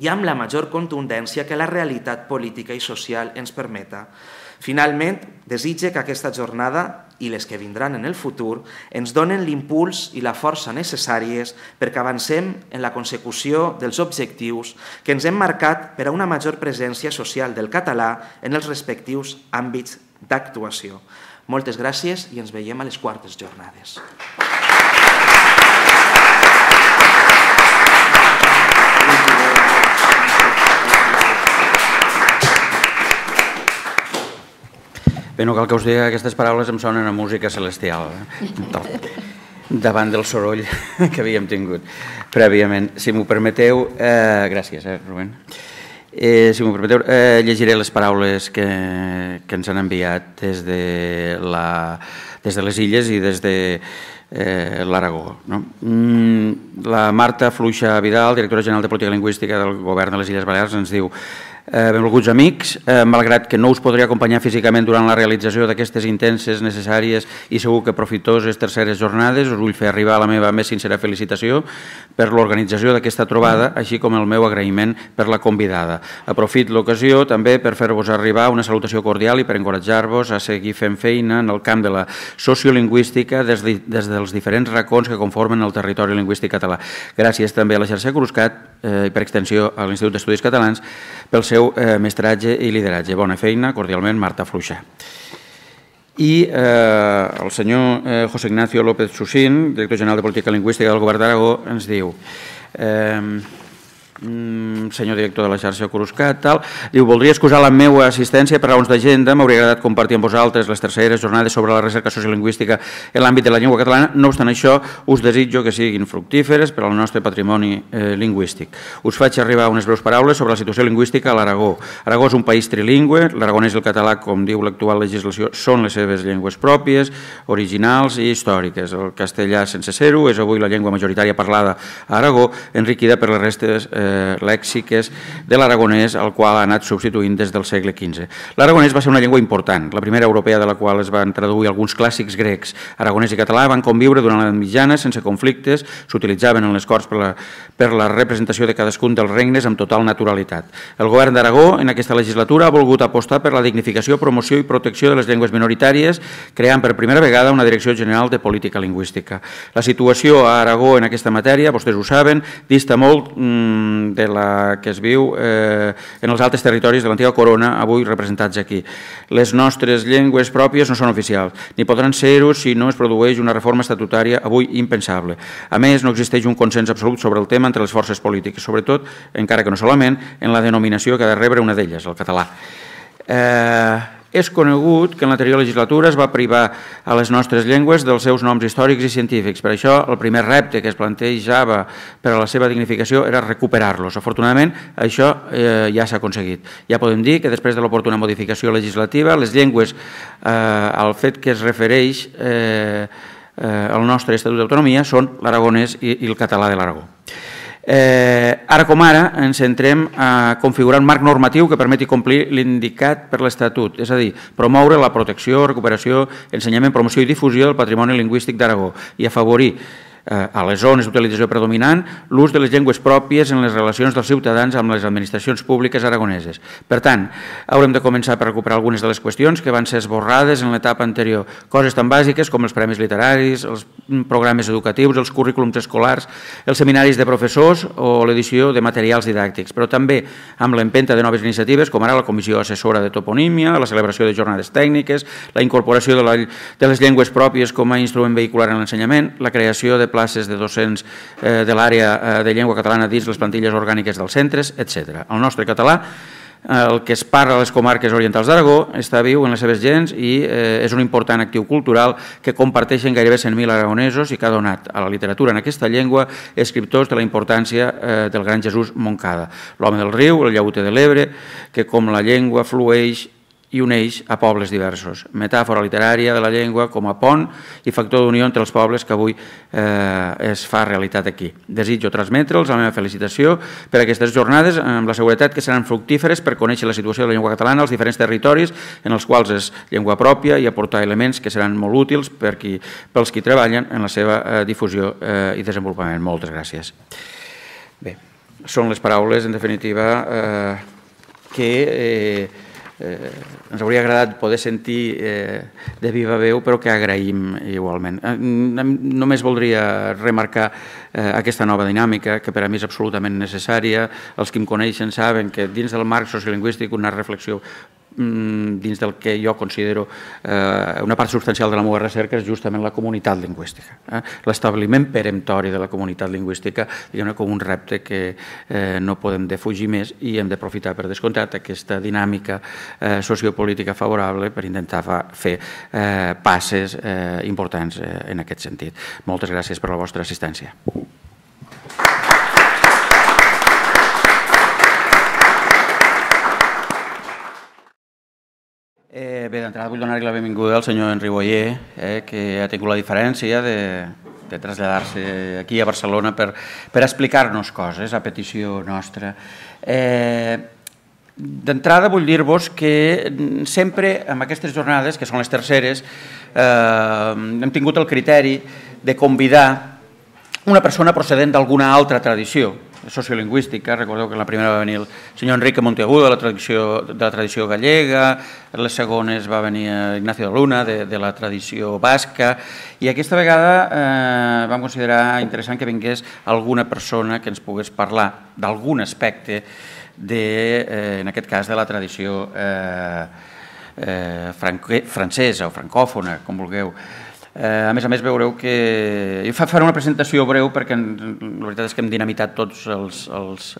i amb la major contundència que la realitat política i social ens permeta. Finalment, desitge que aquesta jornada i les que vindran en el futur ens donen l'impuls i la força necessàries perquè avancem en la consecució dels objectius que ens hem marcat per a una major presència social del català en els respectius àmbits d'actuació. Moltes gràcies i ens veiem a les quartes jornades. Bé, no cal que us digui que aquestes paraules em sonen a música celestial, davant del soroll que havíem tingut prèviament. Si m'ho permeteu, gràcies, Rubén, si m'ho permeteu, llegiré les paraules que ens han enviat des de les Illes i des de l'Aragó. La Marta Fuxà Vidal, directora general de Política Lingüística del Govern de les Illes Balears, ens diu: benvolguts amics, malgrat que no us podré acompanyar físicament durant la realització d'aquestes intenses, necessàries i segur que profitoses terceres jornades, us vull fer arribar la meva més sincera felicitació per l'organització d'aquesta trobada, així com el meu agraïment per la convidada. Aprofit l'ocasió també per fer-vos arribar una salutació cordial i per encoratjar-vos a seguir fent feina en el camp de la sociolingüística des dels diferents racons que conformen el territori lingüístic català. Gràcies també a la Xarxa Cruscat i per extensió a l'Institut d'Estudis Catalans pel seu mestratge i lideratge. Bona feina, cordialment, Marta Fuxà. I el senyor José Ignacio López Susín, director general de Política Lingüística del Govern d'Aragó, ens diu: senyor director de la Xarxa Cruscat, diu, voldria excusar la meva assistència per raons d'agenda, m'hauria agradat compartir amb vosaltres les terceres jornades sobre la recerca sociolingüística en l'àmbit de la llengua catalana, no obstant això, us desitjo que siguin fructíferes per al nostre patrimoni lingüístic. Us faig arribar unes breus paraules sobre la situació lingüística a l'Aragó. Aragó és un país trilingüe, l'aragonès i el català, com diu l'actual legislació, són les seves llengües pròpies, originals i històriques. El castellà, sense ser-ho, és avui la llengua majoritària parlada a Aragó, enriquida per les restes lèxiques de l'aragonès, al qual ha anat substituint des del segle quinze. L'aragonès va ser una llengua important, la primera europea de la qual es van traduir alguns clàssics grecs. Aragonès i català van conviure durant l'edat mitjana sense conflictes, s'utilitzaven en les corts per la representació de cadascun dels regnes amb total naturalitat. El govern d'Aragó, en aquesta legislatura, ha volgut apostar per la dignificació, promoció i protecció de les llengües minoritàries, creant per primera vegada una Direcció General de Política Lingüística. La situació a Aragó en aquesta matèria, vostès ho saben, dista molt de la que es viu en els altres territoris de l'antiga corona, avui representats aquí. Les nostres llengües pròpies no són oficials, ni podran ser-ho si no es produeix una reforma estatutària avui impensable. A més, no existeix un consens absolut sobre el tema entre les forces polítiques, sobretot, encara que no solament, en la denominació que ha de rebre una d'elles, el català. Eh... És conegut que en l'anterior legislatura es va privar a les nostres llengües dels seus noms històrics i científics. Per això, el primer repte que es plantejava per a la seva dignificació era recuperar-los. Afortunadament, això ja s'ha aconseguit. Ja podem dir que després de l'oportuna modificació legislativa, les llengües, al fet que es refereix al nostre Estatut d'Autonomia, són l'aragonès i el català de l'Aragó. Ara com ara ens centrem a configurar un marc normatiu que permeti complir l'indicat per l'Estatut, és a dir, promoure la protecció, recuperació, ensenyament, promoció i difusió del patrimoni lingüístic d'Aragó i afavorir a les zones d'utilització predominant l'ús de les llengües pròpies en les relacions dels ciutadans amb les administracions públiques aragoneses. Per tant, haurem de començar per recuperar algunes de les qüestions que van ser esborrades en l'etapa anterior, coses tan bàsiques com els premis literaris, els programes educatius, els currículums escolars, els seminaris de professors o l'edició de materials didàctics, però també amb l'empenta de noves iniciatives com ara la Comissió Assessora de Toponímia, la celebració de jornades tècniques, la incorporació de les llengües pròpies com a instrument vehicular en l'ensenyament, la creació de places de docents de l'àrea de llengua catalana dins les plantilles orgàniques dels centres, etcètera. El nostre català, el que es parla a les comarques orientals d'Aragó, està viu en les seves gens i és un important actiu cultural que comparteixen gairebé cent mil aragonesos i que ha donat a la literatura en aquesta llengua escriptors de la importància del gran Jesús Moncada, l'home del riu, el llaüter de l'Ebre, que com la llengua flueix i uneix a pobles diversos. Metàfora literària de la llengua com a pont i factor d'unió entre els pobles que avui es fa realitat aquí. Desitjo transmetre'ls la meva felicitació per aquestes jornades amb la seguretat que seran fructíferes per conèixer la situació de la llengua catalana als diferents territoris en els quals és llengua pròpia i aportar elements que seran molt útils pels qui treballen en la seva difusió i desenvolupament. Moltes gràcies. Bé, són les paraules, en definitiva, que ens hauria agradat poder sentir de viva veu, però que agraïm igualment. Només voldria remarcar aquesta nova dinàmica, que per a mi és absolutament necessària. Els que em coneixen saben que dins del marc sociolingüístic una reflexió dins del que jo considero una part substancial de la meva recerca és justament la comunitat lingüística. L'establiment peremptori de la comunitat lingüística, diguem-ne, com un repte que no podem defugir més i hem d'aprofitar per descomptat aquesta dinàmica sociopolítica favorable per intentar fer passes importants en aquest sentit. Moltes gràcies per la vostra assistència. Bé, d'entrada vull donar-li la benvinguda al senyor Henri Boyer, que ha tingut la diferència de traslladar-se aquí a Barcelona per explicar-nos coses a petició nostra. D'entrada vull dir-vos que sempre en aquestes jornades, que són les terceres, hem tingut el criteri de convidar una persona procedent d'alguna altra tradició sociolingüística. Recordeu que en la primera va venir el senyor Enrique Monteagudo, de la tradició gallega, en les segones va venir Ignacio de Luna, de la tradició basca, i aquesta vegada vam considerar interessant que vingués alguna persona que ens pogués parlar d'algun aspecte, en aquest cas de la tradició francesa o francòfona, com vulgueu. A més a més, veureu que... Faré una presentació breu perquè la veritat és que hem dinamitat tots els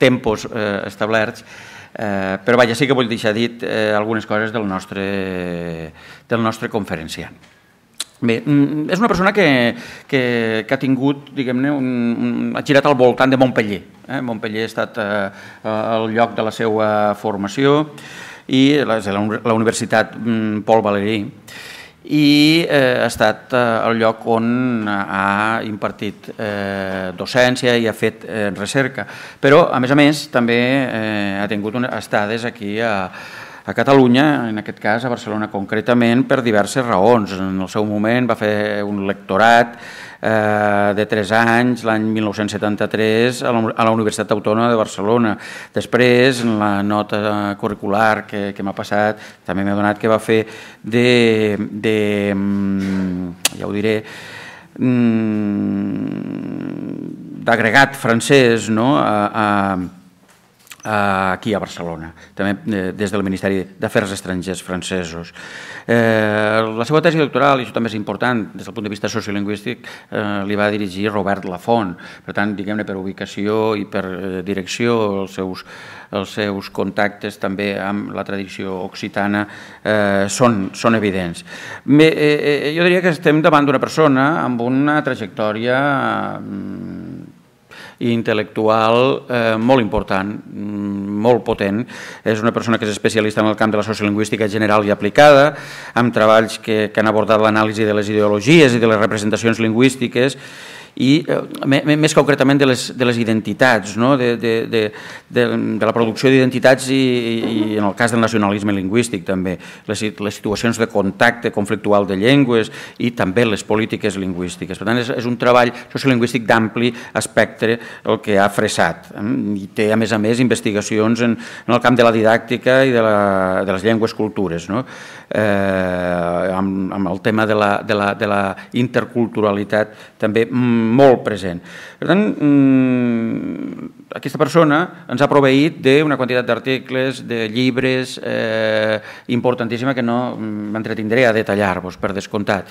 tempos establerts, però vaja, sí que vull deixar dit algunes coses del nostre conferenciant. Bé, és una persona que ha tingut, diguem-ne, ha girat al voltant de Montpellier. Montpellier ha estat el lloc de la seva formació i la Universitat Paul Valéry. I ha estat el lloc on ha impartit docència i ha fet recerca. Però, a més a més, també ha tingut estades aquí a Catalunya, en aquest cas a Barcelona concretament, per diverses raons. En el seu moment va fer un lectorat de tres anys, l'any mil nou-cents setanta-tres, a la Universitat Autònoma de Barcelona. Després, en la nota curricular que m'ha passat, també m'he adonat que va fer de, ja ho diré, d'agregat francès aquí a Barcelona, també des del Ministeri d'Afers Estrangers francesos. La seva tesi doctoral, i això també és important, des del punt de vista sociolingüístic, li va dirigir Robert Lafont. Per tant, diguem-ne, per ubicació i per direcció, els seus... els seus contactes també amb la tradició occitana són evidents. Bé, jo diria que estem davant d'una persona amb una trajectòria intel·lectual molt important, molt potent. És una persona que és especialista en el camp de la sociolingüística general i aplicada, amb treballs que han abordat l'anàlisi de les ideologies i de les representacions lingüístiques i més concretament de les identitats, de la producció d'identitats i en el cas del nacionalisme lingüístic també, les situacions de contacte conflictual de llengües i també les polítiques lingüístiques. Per tant, és un treball sociolingüístic d'ampli espectre el que ha fressat i té, a més a més, investigacions en el camp de la didàctica i de les llengües-cultures, amb el tema de la interculturalitat també molt present. Per tant, aquesta persona ens ha proveït d'una quantitat d'articles, de llibres importantíssima que no m'entretindré a detallar-vos, per descomptat.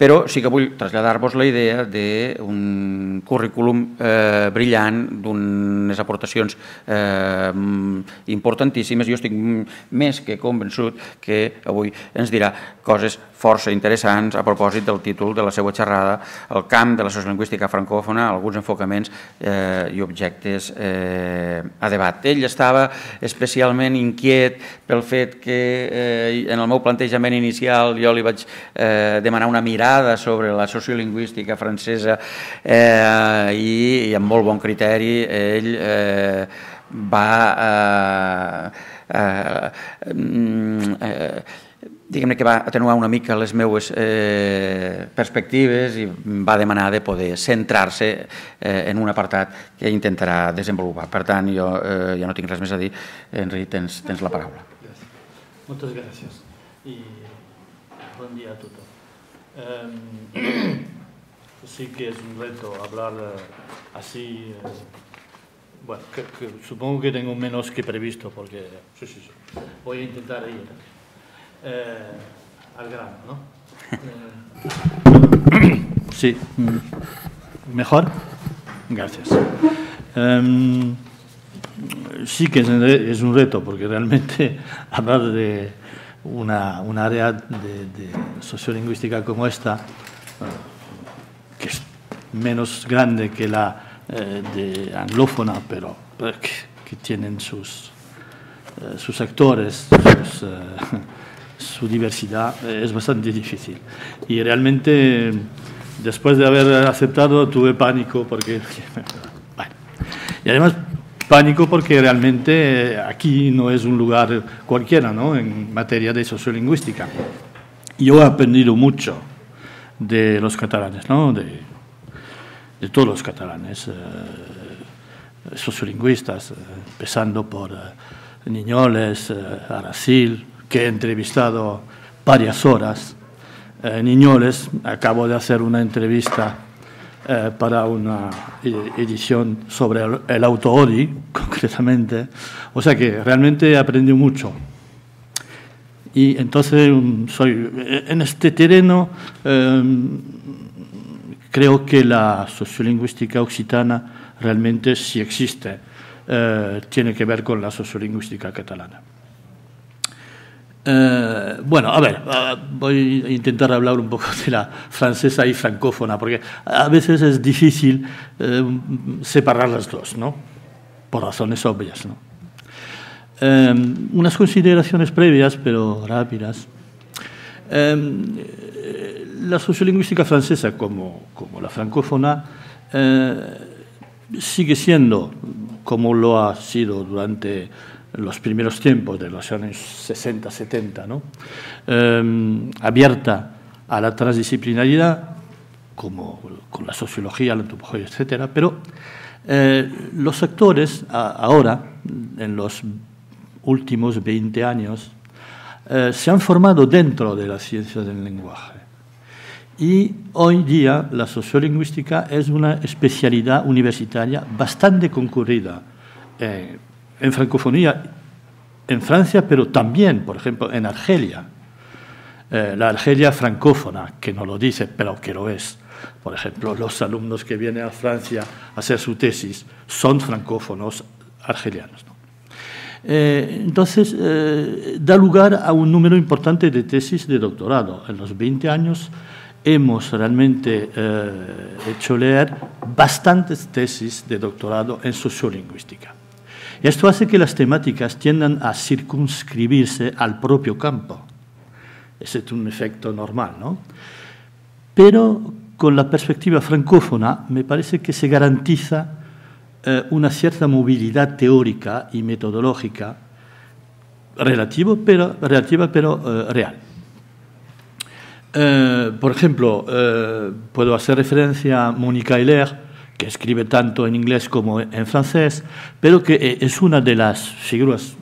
Però sí que vull traslladar-vos la idea d'un currículum brillant, d'unes aportacions importantíssimes. Jo estic més que convençut que avui ens dirà coses força interessants a propòsit del títol de la seva xerrada, el camp de la sociolingüística francòfona, alguns enfocaments i objectes a debat. Ell estava especialment inquiet pel fet que en el meu plantejament inicial jo li vaig demanar una mirada sobre la sociolingüística francesa i amb molt bon criteri ell va... diguem-ne que va atenuar una mica les meues perspectives i va demanar de poder centrar-se en un apartat que intentarà desenvolupar. Per tant, jo ja no tinc res més a dir. Henri, tens la paraula. Moltes gràcies i bon dia a tothom. Sí que és un reto hablar així. Bueno, supongo que tengo menos que previsto porque sí, sí, sí. Voy a intentar ir al grano, ¿no? Sí. ¿Mejor? Gracias. Um, sí que es un reto, porque realmente hablar de una, una área de, de sociolingüística como esta, que es menos grande que la eh, de anglófona, pero que, que tienen sus, eh, sus actores, sus... Eh, su diversidad es bastante difícil y realmente después de haber aceptado tuve pánico porque bueno, y además pánico porque realmente aquí no es un lugar cualquiera, ¿no? En materia de sociolingüística yo he aprendido mucho de los catalanes, ¿no? de, de todos los catalanes eh, sociolingüistas eh, empezando por eh, Ninyoles, eh, Arasil, que he entrevistado varias horas. Eh, Ninyoles, acabo de hacer una entrevista eh, para una edición sobre el, el auto-odi, concretamente. O sea que realmente he aprendido mucho. Y entonces soy, en este terreno eh, creo que la sociolingüística occitana realmente sí existe, eh, tiene que ver con la sociolingüística catalana. Eh, bueno, a ver, voy a intentar hablar un poco de la francesa y francófona, porque a veces es difícil eh, separar las dos, ¿no? Por razones obvias, ¿no? Eh, unas consideraciones previas, pero rápidas. Eh, la sociolingüística francesa, como, como la francófona, eh, sigue siendo, como lo ha sido durante los primeros tiempos de los años sesenta setenta, ¿no? eh, abierta a la transdisciplinaridad, como con la sociología, la antropología, etcétera, pero eh, los actores a, ahora, en los últimos veinte años, eh, se han formado dentro de las ciencias del lenguaje. Y hoy día la sociolingüística es una especialidad universitaria bastante concurrida eh, en francofonía, en Francia, pero también, por ejemplo, en Argelia. Eh, la Argelia francófona, que no lo dice, pero que lo es. Por ejemplo, los alumnos que vienen a Francia a hacer su tesis son francófonos argelianos, ¿no? Eh, entonces, eh, da lugar a un número importante de tesis de doctorado. En los veinte años hemos realmente eh, hecho leer bastantes tesis de doctorado en sociolingüística. Esto hace que las temáticas tiendan a circunscribirse al propio campo. Ese es un efecto normal, ¿no? Pero con la perspectiva francófona me parece que se garantiza eh, una cierta movilidad teórica y metodológica relativo, pero, relativa pero eh, real. Eh, por ejemplo, eh, puedo hacer referencia a Monica Heller, que escribe tanto en inglés como en francés, pero que es una de las figuras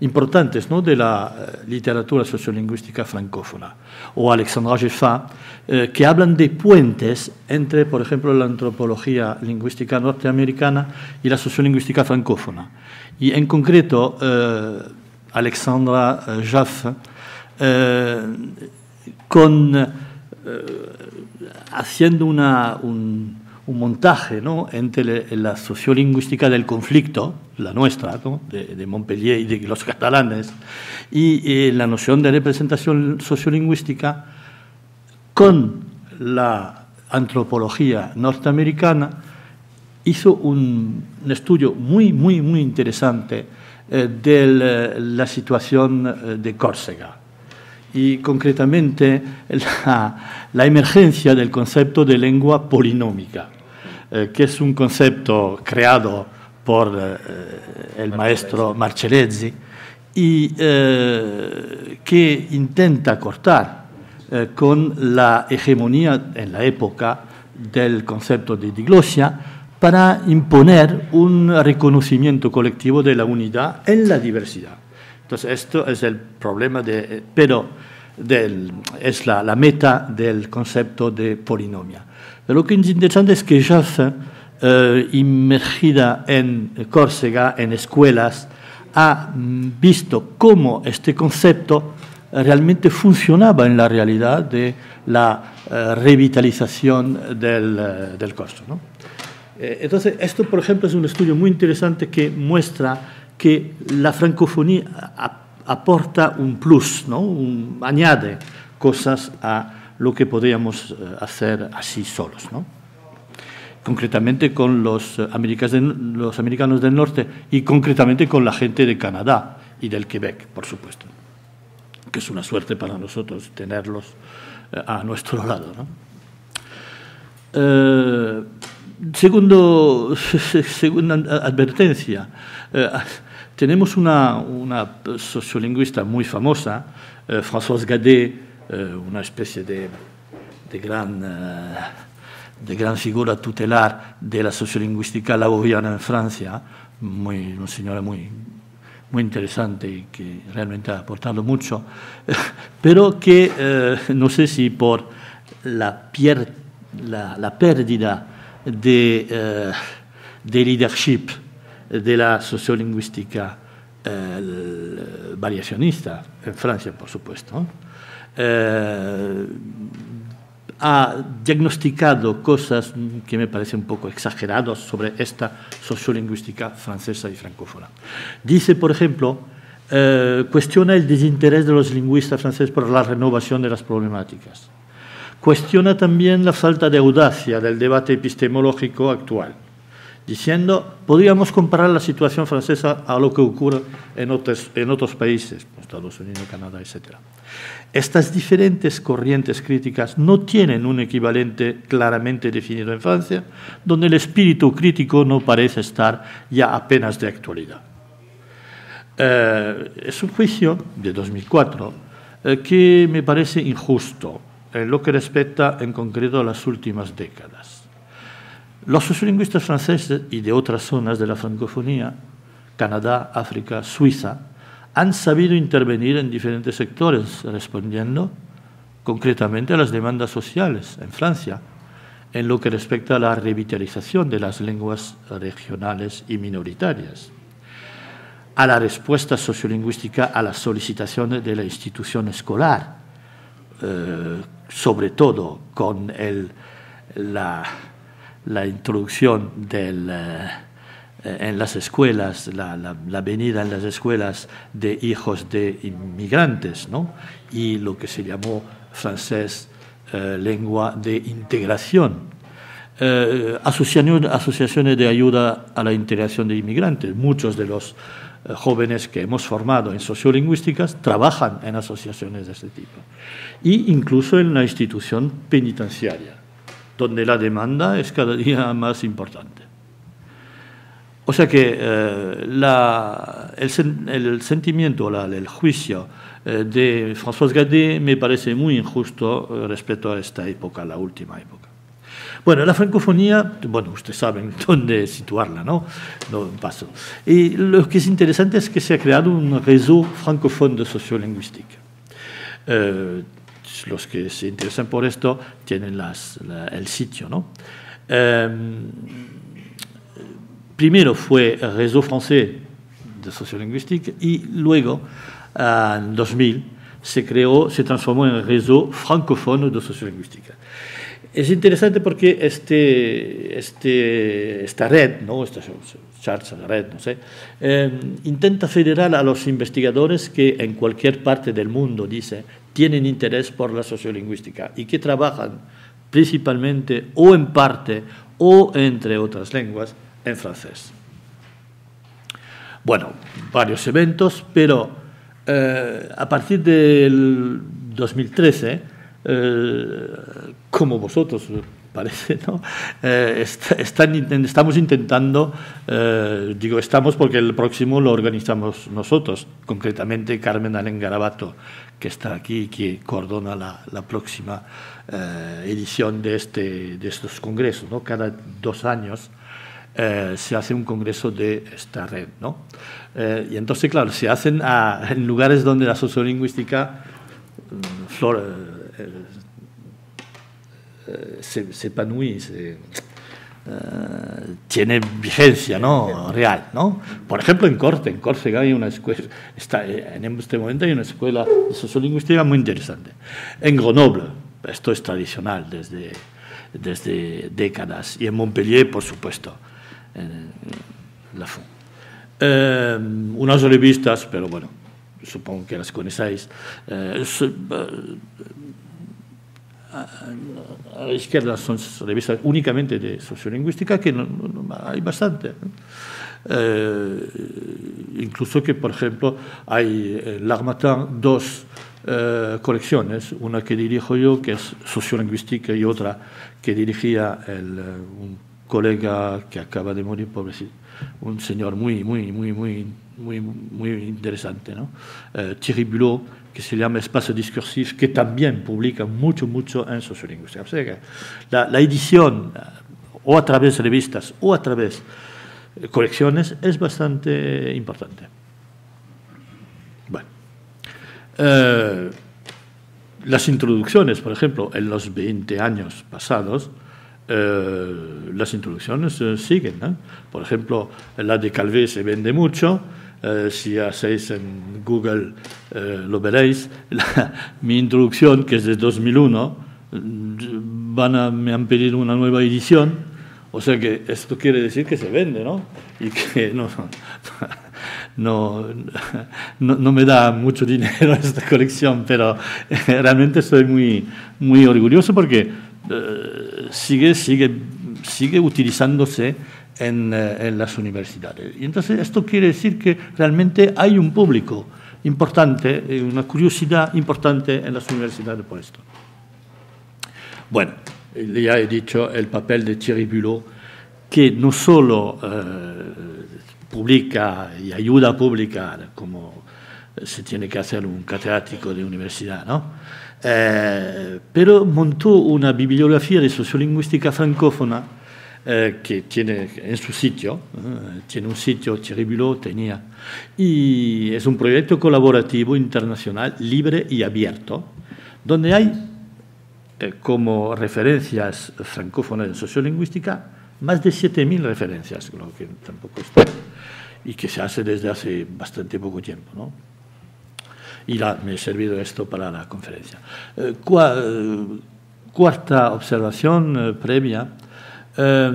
importantes, ¿no?, de la literatura sociolingüística francófona, o Alexandra Jaffe, eh, que hablan de puentes entre, por ejemplo, la antropología lingüística norteamericana y la sociolingüística francófona. Y en concreto, eh, Alexandra Jaffe, eh, con, eh, haciendo una... Un, un montaje, ¿no?, entre la sociolingüística del conflicto, la nuestra, ¿no?, de, de Montpellier y de los catalanes, y eh, la noción de representación sociolingüística con la antropología norteamericana, hizo un, un estudio muy, muy, muy interesante eh, de la, la situación de Córsega, y concretamente la, la emergencia del concepto de lengua polinómica, eh, que es un concepto creado por eh, el Marcellesi. maestro Marcellesi, y eh, que intenta cortar eh, con la hegemonía en la época del concepto de diglosia para imponer un reconocimiento colectivo de la unidad en la diversidad. Entonces, esto es el problema, de, pero del, es la, la meta del concepto de polinomia. Pero lo que es interesante es que Jaffe, eh, inmergida en Córsega, en escuelas, ha visto cómo este concepto realmente funcionaba en la realidad de la eh, revitalización del, del corso, ¿no? Eh, entonces, esto, por ejemplo, es un estudio muy interesante que muestra que la francofonía aporta un plus, ¿no?, un, añade cosas a lo que podríamos hacer así solos, ¿no?, concretamente con los, de, los americanos del norte y concretamente con la gente de Canadá y del Quebec, por supuesto, que es una suerte para nosotros tenerlos a nuestro lado, ¿no? Eh, segundo, segunda advertencia. Eh, tenemos una, una sociolingüista muy famosa, eh, Françoise Gadet, eh, una especie de, de, gran, eh, de gran figura tutelar de la sociolingüística laboviana en Francia, muy, una señora muy, muy interesante y que realmente ha aportado mucho, eh, pero que eh, no sé si por la, pier, la, la pérdida de, eh, de leadership de la sociolingüística eh, variacionista, en Francia, por supuesto, eh, ha diagnosticado cosas que me parecen un poco exageradas sobre esta sociolingüística francesa y francófona. Dice, por ejemplo, eh, cuestiona el desinterés de los lingüistas franceses por la renovación de las problemáticas. Cuestiona también la falta de audacia del debate epistemológico actual, diciendo, podríamos comparar la situación francesa a lo que ocurre en otros, en otros países, Estados Unidos, Canadá, etcétera. Estas diferentes corrientes críticas no tienen un equivalente claramente definido en Francia, donde el espíritu crítico no parece estar ya apenas de actualidad. Eh, es un juicio de dos mil cuatro eh, que me parece injusto en lo que respecta en concreto a las últimas décadas. Los sociolingüistas franceses y de otras zonas de la francofonía, Canadá, África, Suiza, han sabido intervenir en diferentes sectores, respondiendo concretamente a las demandas sociales en Francia, en lo que respecta a la revitalización de las lenguas regionales y minoritarias, a la respuesta sociolingüística a las solicitaciones de la institución escolar, eh, sobre todo con el, la... la introducción del, eh, en las escuelas, la, la, la venida en las escuelas de hijos de inmigrantes, ¿no? Y lo que se llamó francés eh, lengua de integración. Eh, asociaciones de ayuda a la integración de inmigrantes. Muchos de los jóvenes que hemos formado en sociolingüísticas trabajan en asociaciones de este tipo. Y incluso en la institución penitenciaria, donde la demanda es cada día más importante. O sea que eh, la, el, sen, el sentimiento, la, el juicio eh, de Françoise Gadet me parece muy injusto eh, respecto a esta época, la última época. Bueno, la francofonía, bueno, ustedes saben dónde situarla, ¿no? No paso. Y lo que es interesante es que se ha creado un réseau francófono de sociolingüística. Eh, Los que se interesan por esto tienen las, la, el sitio, ¿no? Eh, primero fue el Réseau Français de Sociolingüística y luego, eh, en dos mil, se creó, se transformó en el Réseau Francophone de Sociolingüística. Es interesante porque este, este, esta red, ¿no? Esta Xarxa Red, no sé, eh, intenta federar a los investigadores que en cualquier parte del mundo, dice, tienen interés por la sociolingüística y que trabajan principalmente o en parte o entre otras lenguas en francés. Bueno, varios eventos, pero eh, a partir del dos mil trece, eh, como vosotros parece, ¿no? Eh, est están, estamos intentando, eh, digo estamos porque el próximo lo organizamos nosotros, concretamente Carmen Alén Garabato, que está aquí y que coordona la, la próxima eh, edición de, este, de estos congresos, ¿no? Cada dos años eh, se hace un congreso de esta red, ¿no? Eh, y entonces, claro, se hacen a, en lugares donde la sociolingüística flor, eh, eh, se, se panúe, se, eh, tiene vigencia, ¿no? Real, ¿no? Por ejemplo, en Corte, en Córsega hay una escuela, está, en este momento hay una escuela de sociolingüística muy interesante. En Grenoble, esto es tradicional desde, desde décadas, y en Montpellier, por supuesto, en Lafont. Eh, unas revistas, pero bueno, supongo que las conocéis. Eh, so, eh, a la izquierda son revistas únicamente de sociolingüística, que no, no, hay bastante. Eh, incluso que, por ejemplo, hay en L'Armatin dos eh, colecciones, una que dirijo yo, que es sociolingüística, y otra que dirigía el, un colega que acaba de morir, pobrecito, un señor muy, muy, muy, muy, muy, muy interesante, ¿no? Eh, Thierry Bulot, que se llama Espacio Discursivo, que también publica mucho, mucho en sociolingüística. O sea, la, la edición, o a través de revistas, o a través de colecciones, es bastante importante. Bueno. Eh, las introducciones, por ejemplo, en los veinte años pasados, eh, las introducciones eh, siguen, ¿no? Por ejemplo, la de Calvé se vende mucho. eh, si hacéis en Google eh, lo veréis, la, mi introducción, que es de dos mil uno, van a, me han pedido una nueva edición. O sea que esto quiere decir que se vende, ¿no? Y que no, no, no, no me da mucho dinero esta colección, pero realmente estoy muy, muy orgulloso porque eh, sigue, sigue, sigue utilizándose en, en las universidades. Y entonces esto quiere decir que realmente hay un público importante, una curiosidad importante en las universidades por esto. Bueno, ya he dicho el papel de Thierry Bulot, que no solo eh, publica y ayuda a publicar, como se tiene que hacer un catedrático de universidad, ¿no? Eh, pero montó una bibliografía de sociolingüística francófona eh, que tiene en su sitio, eh, tiene un sitio, Thierry Bulot tenía, y es un proyecto colaborativo internacional libre y abierto, donde hay como referencias francófonas en sociolingüística, más de siete mil referencias, lo que tampoco está, y que se hace desde hace bastante poco tiempo, ¿no? Y la, me he servido esto para la conferencia. Eh, cua, eh, cuarta observación eh, previa. Eh,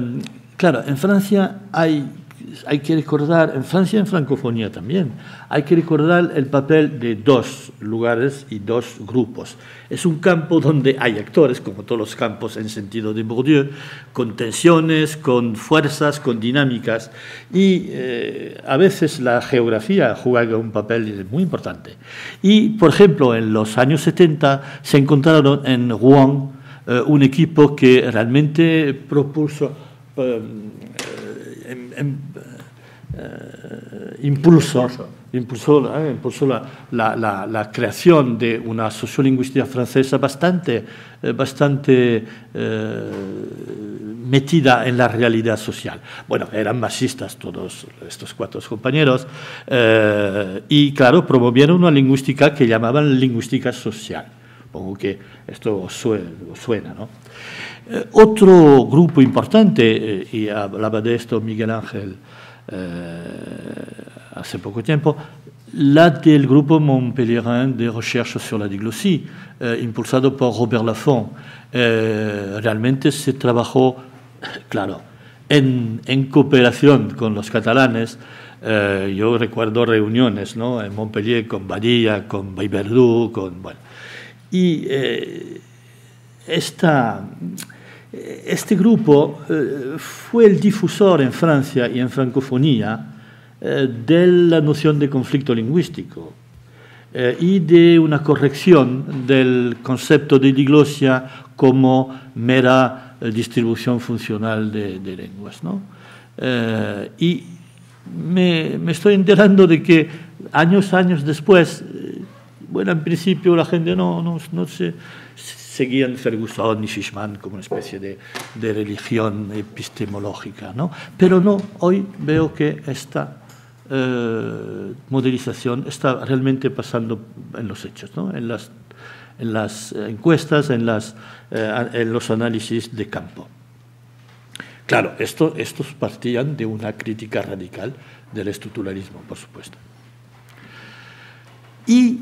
claro, en Francia hay, hay que recordar, en Francia y en francofonía también, hay que recordar el papel de dos lugares y dos grupos. Es un campo donde hay actores, como todos los campos en sentido de Bourdieu, con tensiones, con fuerzas, con dinámicas, y eh, a veces la geografía juega un papel muy importante. Y, por ejemplo, en los años setenta se encontraron en Rouen eh, un equipo que realmente propuso, eh, em, em, eh, impulsó, impulsó, eh, impulsó la, la, la, la creación de una sociolingüística francesa bastante, eh, bastante eh, metida en la realidad social. Bueno, eran marxistas todos estos cuatro compañeros eh, y, claro, promovieron una lingüística que llamaban lingüística social. Supongo que esto os suena, ¿no? Eh, otro grupo importante, eh, y hablaba de esto Miquel Ángel Eh, hace poco tiempo, la del grupo Montpellier de Recherche sur la Diglossie, eh, impulsado por Robert Lafont. Eh, realmente se trabajó, claro, en, en cooperación con los catalanes. Eh, yo recuerdo reuniones, ¿no?, en Montpellier con Badilla, con Baiberdú, con... Bueno. Y eh, esta... Este grupo eh, fue el difusor en Francia y en francofonía eh, de la noción de conflicto lingüístico eh, y de una corrección del concepto de diglosia como mera eh, distribución funcional de, de lenguas, ¿no? Eh, y me, me estoy enterando de que años, años después, eh, bueno, en principio la gente no, no, no se... seguían Ferguson y Fishman como una especie de, de religión epistemológica, ¿no? Pero no, hoy veo que esta eh, modelización está realmente pasando en los hechos, ¿no?, en, las, en las encuestas, en, las, eh, en los análisis de campo. Claro, esto, estos partían de una crítica radical del estructuralismo, por supuesto. Y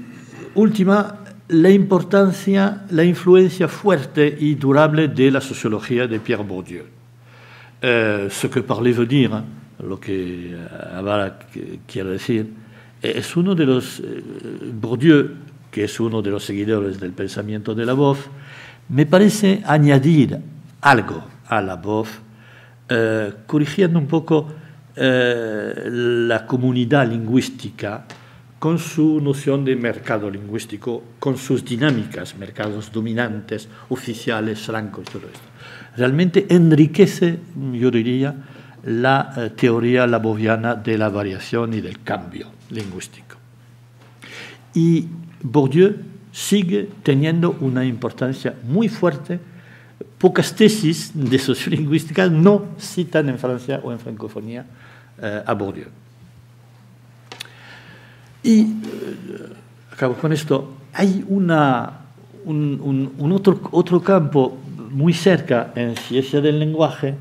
última... La importancia, la influencia fuerte y durable de la sociología de Pierre Bourdieu. Eh, ce que parler veut dire, ¿eh?, lo que ahora quiero decir, es uno de los... Eh, Bourdieu, que es uno de los seguidores del pensamiento de Labov, me parece añadir algo a Labov, eh, corrigiendo un poco eh, la comunidad lingüística con su noción de mercado lingüístico, con sus dinámicas, mercados dominantes, oficiales, francos, todo esto. Realmente enriquece, yo diría, la eh, teoría laboviana de la variación y del cambio lingüístico. Y Bourdieu sigue teniendo una importancia muy fuerte. Pocas tesis de sociolingüística no citan en Francia o en francofonía eh, a Bourdieu. Y eh, acabo con esto. Hay una, un, un, un otro, otro campo muy cerca en ciencia del lenguaje,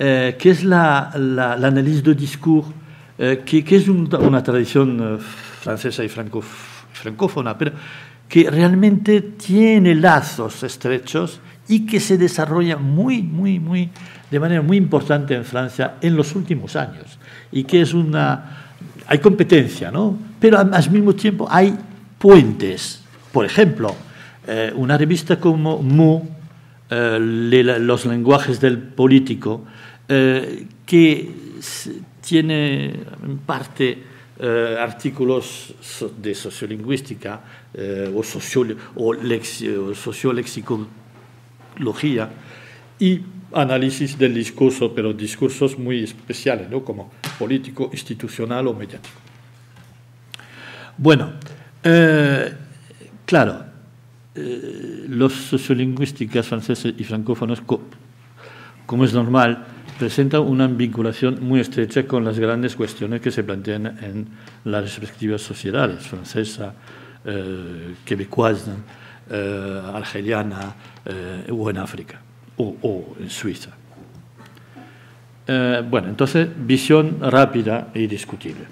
eh, que es la, la, la análisis de discurso eh, que, que es un, una tradición francesa y franco, francófona, pero que realmente tiene lazos estrechos y que se desarrolla muy, muy, muy, de manera muy importante en Francia en los últimos años. Y que es una... Hay competencia, ¿no? Pero al, al mismo tiempo hay puentes. Por ejemplo, eh, una revista como Mo, eh, le, Los lenguajes del político, eh, que tiene en parte eh, artículos de sociolingüística eh, o, sociol o, o sociolexicología y análisis del discurso, pero discursos muy especiales, ¿no? Como político, institucional o mediático. Bueno, eh, claro, eh, los sociolingüísticas franceses y francófonos, co como es normal, presentan una vinculación muy estrecha con las grandes cuestiones que se plantean en las respectivas sociedades, francesa, eh, quebecoisa, eh, argeliana eh, o en África. O, o en Suiza. Eh, bueno, entonces, visión rápida y discutible.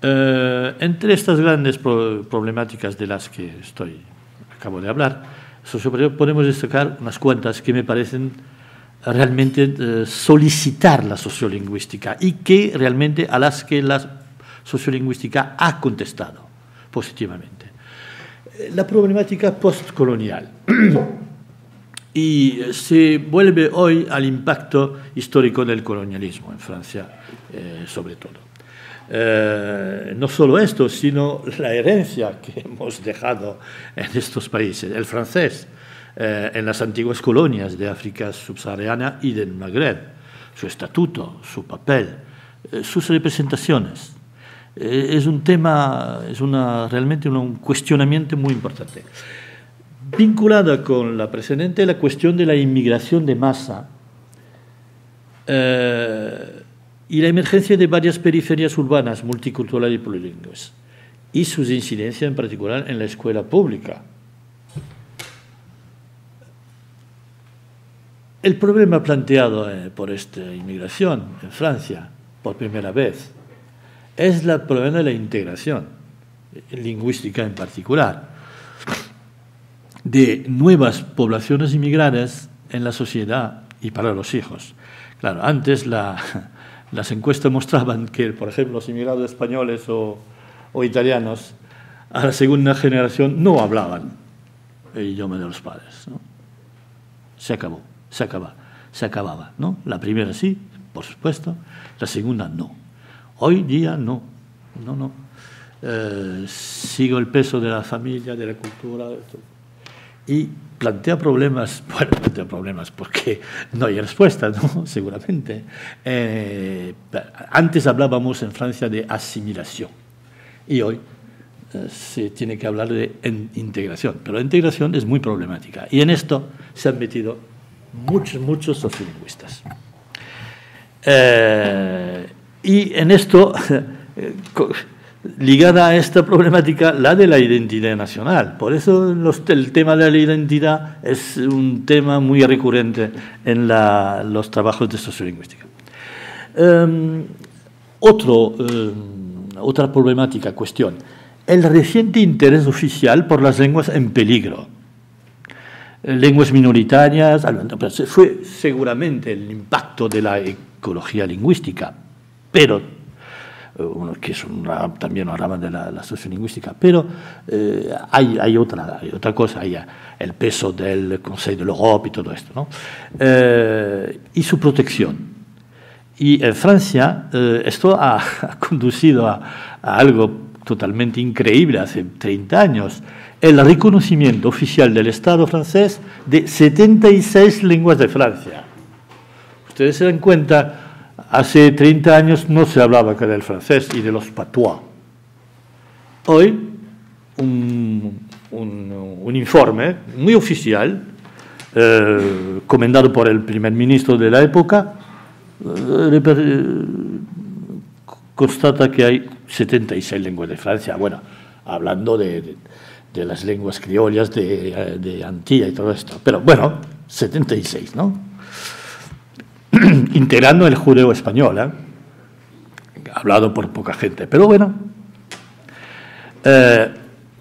Eh, entre estas grandes pro problemáticas de las que estoy, acabo de hablar, podemos destacar unas cuantas que me parecen realmente eh, solicitar la sociolingüística y que realmente a las que la sociolingüística ha contestado positivamente. La problemática postcolonial. Y se vuelve hoy al impacto histórico del colonialismo en Francia, eh, sobre todo. Eh, no solo esto, sino la herencia que hemos dejado en estos países, el francés, eh, en las antiguas colonias de África subsahariana y del Magreb, su estatuto, su papel, eh, sus representaciones. Eh, es un tema, es una, realmente una, un cuestionamiento muy importante. Vinculada con la precedente, la cuestión de la inmigración de masa eh, y la emergencia de varias periferias urbanas multiculturales y plurilingües y sus incidencias en particular en la escuela pública. El problema planteado eh, por esta inmigración en Francia por primera vez es el problema de la integración lingüística en particular de nuevas poblaciones inmigrantes en la sociedad y para los hijos. Claro, antes la, las encuestas mostraban que, por ejemplo, los inmigrados españoles o, o italianos a la segunda generación no hablaban el idioma de los padres, ¿no? Se acabó, se acababa, se acababa, ¿no? La primera sí, por supuesto, la segunda no. Hoy día no, no, no. Eh, sigo el peso de la familia, de la cultura, de todo. Y plantea problemas, bueno, plantea problemas porque no hay respuesta, ¿no? Seguramente. Eh, antes hablábamos en Francia de asimilación y hoy eh, se tiene que hablar de integración, pero la integración es muy problemática y en esto se han metido muchos, muchos sociolingüistas. Eh, y en esto, ligada a esta problemática, la de la identidad nacional. Por eso los, el tema de la identidad es un tema muy recurrente en la, los trabajos de sociolingüística. Um, otro, um, otra problemática, cuestión, el reciente interés oficial por las lenguas en peligro. Lenguas minoritarias, fue seguramente el impacto de la ecología lingüística, pero... que es una, también una rama de la, la sociolingüística, pero eh, hay, hay, otra, hay otra cosa, hay el peso del Consejo de Europa y todo esto, ¿no? Eh, y su protección. Y en Francia eh, esto ha, ha conducido a, a algo totalmente increíble hace treinta años, el reconocimiento oficial del Estado francés de setenta y seis lenguas de Francia. Ustedes se dan cuenta... Hace treinta años no se hablaba que del francés y de los patois. Hoy, un, un, un informe muy oficial, eh, comendado por el primer ministro de la época, eh, constata que hay setenta y seis lenguas de Francia. Bueno, hablando de, de, de las lenguas criollas de, de Antilla y todo esto. Pero bueno, setenta y seis, ¿no? Integrando el judeo español, ¿eh? hablado por poca gente. Pero bueno, eh,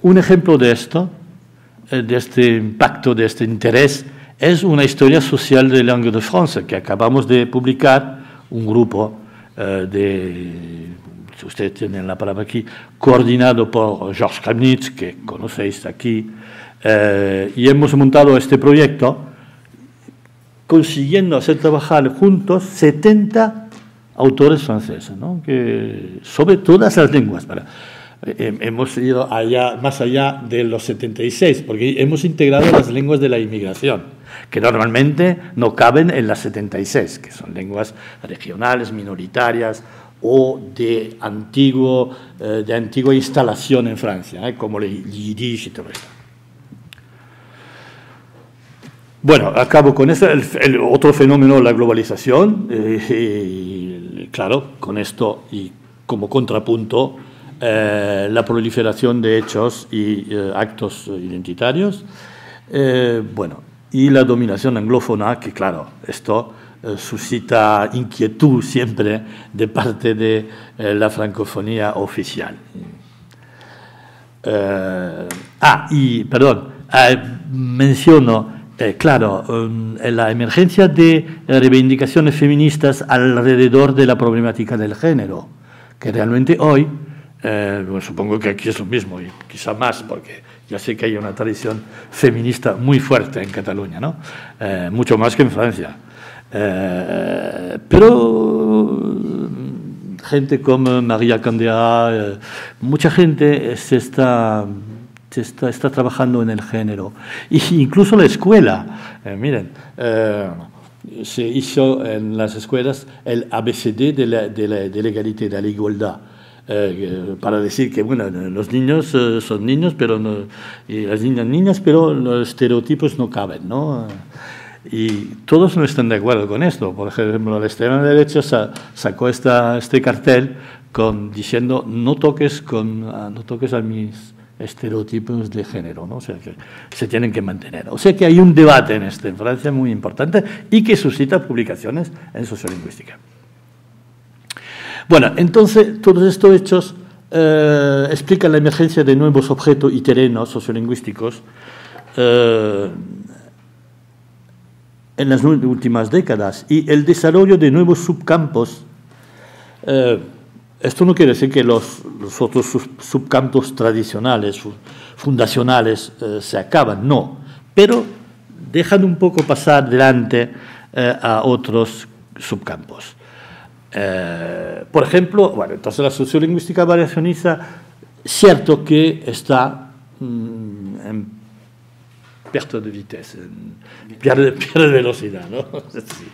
un ejemplo de esto, de este impacto, de este interés, es una historia social de Langue de France que acabamos de publicar, un grupo eh, de, ustedes tienen la palabra aquí, coordinado por Georges Kremnitz, que conocéis aquí, eh, y hemos montado este proyecto consiguiendo hacer trabajar juntos setenta autores franceses, ¿no? Que, sobre todas las lenguas, para, hemos ido allá, más allá de los setenta y seis, porque hemos integrado las lenguas de la inmigración, que normalmente no caben en las setenta y seis, que son lenguas regionales, minoritarias o de, antiguo, eh, de antigua instalación en Francia, ¿eh? Como el yiddish y todo eso. Bueno, acabo con eso. El, el otro fenómeno, la globalización, eh, y, claro, con esto y como contrapunto, Eh, la proliferación de hechos y eh, actos identitarios, eh, bueno, y la dominación anglófona, que claro, esto eh, suscita inquietud siempre de parte de eh, la francofonía oficial. Eh, ah, y perdón, eh, menciono, eh, claro, eh, la emergencia de reivindicaciones feministas alrededor de la problemática del género, que realmente hoy, Eh, bueno, supongo que aquí es lo mismo y quizá más, porque ya sé que hay una tradición feminista muy fuerte en Cataluña, ¿no? Eh, mucho más que en Francia. Eh, pero gente como María Candea, eh, mucha gente se está, se está, está trabajando en el género. E incluso la escuela, eh, miren, eh, se hizo en las escuelas el A B C D de la, de la, de la igualdad, de la igualdad. Eh, para decir que, bueno, los niños eh, son niños, pero no, y las niñas niñas, pero los estereotipos no caben, ¿no? Y todos no están de acuerdo con esto. Por ejemplo, la extrema derecha sa sacó esta, este cartel con, diciendo no toques, con, no toques a mis estereotipos de género, ¿no? O sea, que se tienen que mantener. O sea, que hay un debate en, este, en Francia muy importante y que suscita publicaciones en sociolingüística. Bueno, entonces, todos estos hechos eh, explican la emergencia de nuevos objetos y terrenos sociolingüísticos eh, en las últimas décadas y el desarrollo de nuevos subcampos. Eh, esto no quiere decir que los, los otros sub, subcampos tradicionales, fundacionales, eh, se acaban, no, pero dejan un poco pasar delante eh, a otros subcampos. Eh, por ejemplo, bueno, entonces la sociolingüística variacionista, cierto que está mm, en pérdida de vitesse, en pierde, pierde velocidad, ¿no? Sí.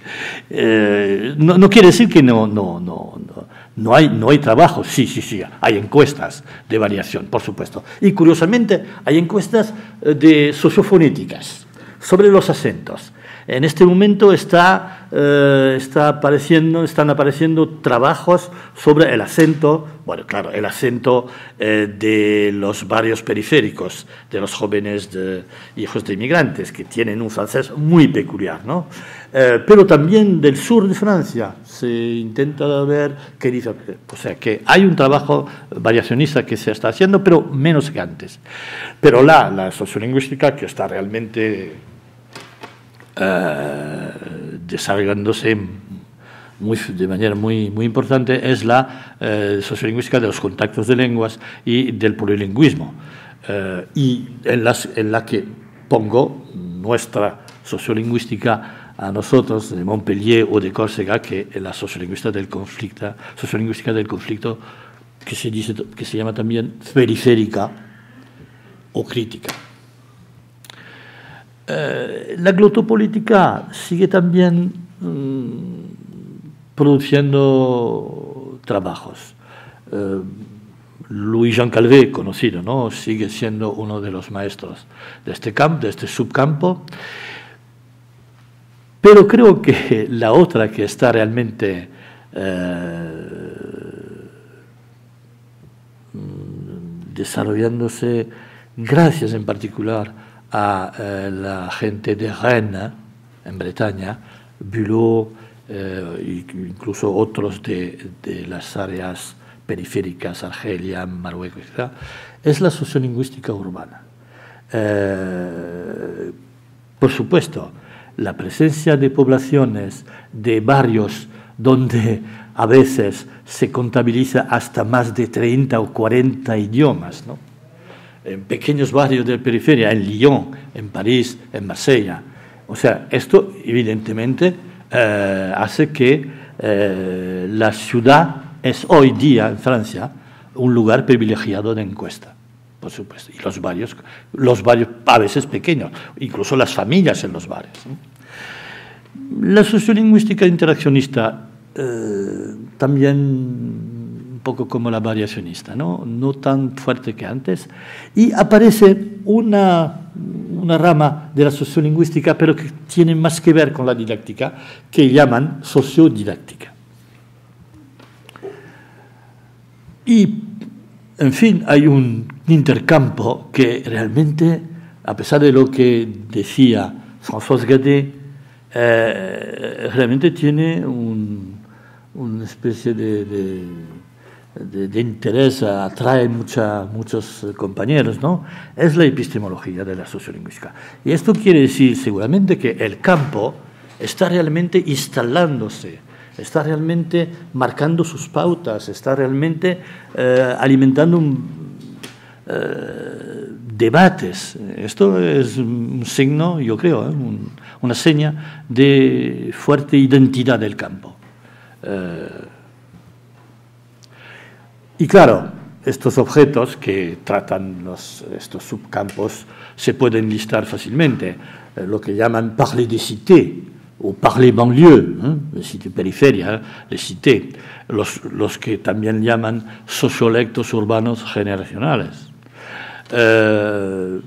eh, no, no quiere decir que no, no, no, no, no, hay, no hay trabajo, sí, sí, sí, hay encuestas de variación, por supuesto, y curiosamente hay encuestas de sociofonéticas sobre los acentos. En este momento está, eh, está apareciendo, están apareciendo trabajos sobre el acento, bueno, claro, el acento eh, de los barrios periféricos, de los jóvenes de, hijos de inmigrantes, que tienen un francés muy peculiar, ¿no? Eh, pero también del sur de Francia se intenta ver qué dice. O sea, que hay un trabajo variacionista que se está haciendo, pero menos que antes. Pero la, la sociolingüística, que está realmente Uh, desarrollándose muy, de manera muy, muy importante, es la uh, sociolingüística de los contactos de lenguas y del plurilingüismo, uh, y en, las, en la que pongo nuestra sociolingüística a nosotros de Montpellier o de Córsega, que es la sociolingüística del conflicto, sociolingüística del conflicto que se, dice, que se llama también periférica o crítica. Eh, la glotopolítica sigue también mmm, produciendo trabajos. Eh, Louis-Jean Calvé, conocido, ¿no?, sigue siendo uno de los maestros de este campo, de este subcampo. Pero creo que la otra que está realmente eh, desarrollándose, gracias en particular a eh, la gente de Rennes, en Bretaña, Bulot, eh, incluso otros de, de las áreas periféricas, Argelia, Marruecos, etcétera, es la sociolingüística urbana. Eh, por supuesto, la presencia de poblaciones, de barrios donde a veces se contabiliza hasta más de treinta o cuarenta idiomas, ¿no? En pequeños barrios de la periferia, en Lyon, en París, en Marsella. O sea, esto evidentemente eh, hace que eh, la ciudad es hoy día en Francia un lugar privilegiado de encuesta, por supuesto. Y los barrios, los barrios a veces pequeños, incluso las familias en los barrios, ¿no? La sociolingüística interaccionista eh, también un poco como la variacionista, ¿no? No tan fuerte que antes, y aparece una, una rama de la sociolingüística, pero que tiene más que ver con la didáctica, que llaman sociodidáctica. Y, en fin, hay un intercambio que realmente, a pesar de lo que decía Françoise Gadet, Eh, realmente tiene un, una especie de, de, de, de interés, atrae mucha, muchos compañeros, ¿no? Es la epistemología de la sociolingüística. Y esto quiere decir seguramente que el campo está realmente instalándose, está realmente marcando sus pautas, está realmente eh, alimentando un, eh, debates. Esto es un signo, yo creo, ¿eh? un, una seña de fuerte identidad del campo. Eh, y claro, estos objetos que tratan los, estos subcampos se pueden listar fácilmente. Eh, lo que llaman parler de cité o parler banlieue, ¿eh? cité periferia, ¿eh? de cité, los, los que también llaman sociolectos urbanos generacionales. Eh,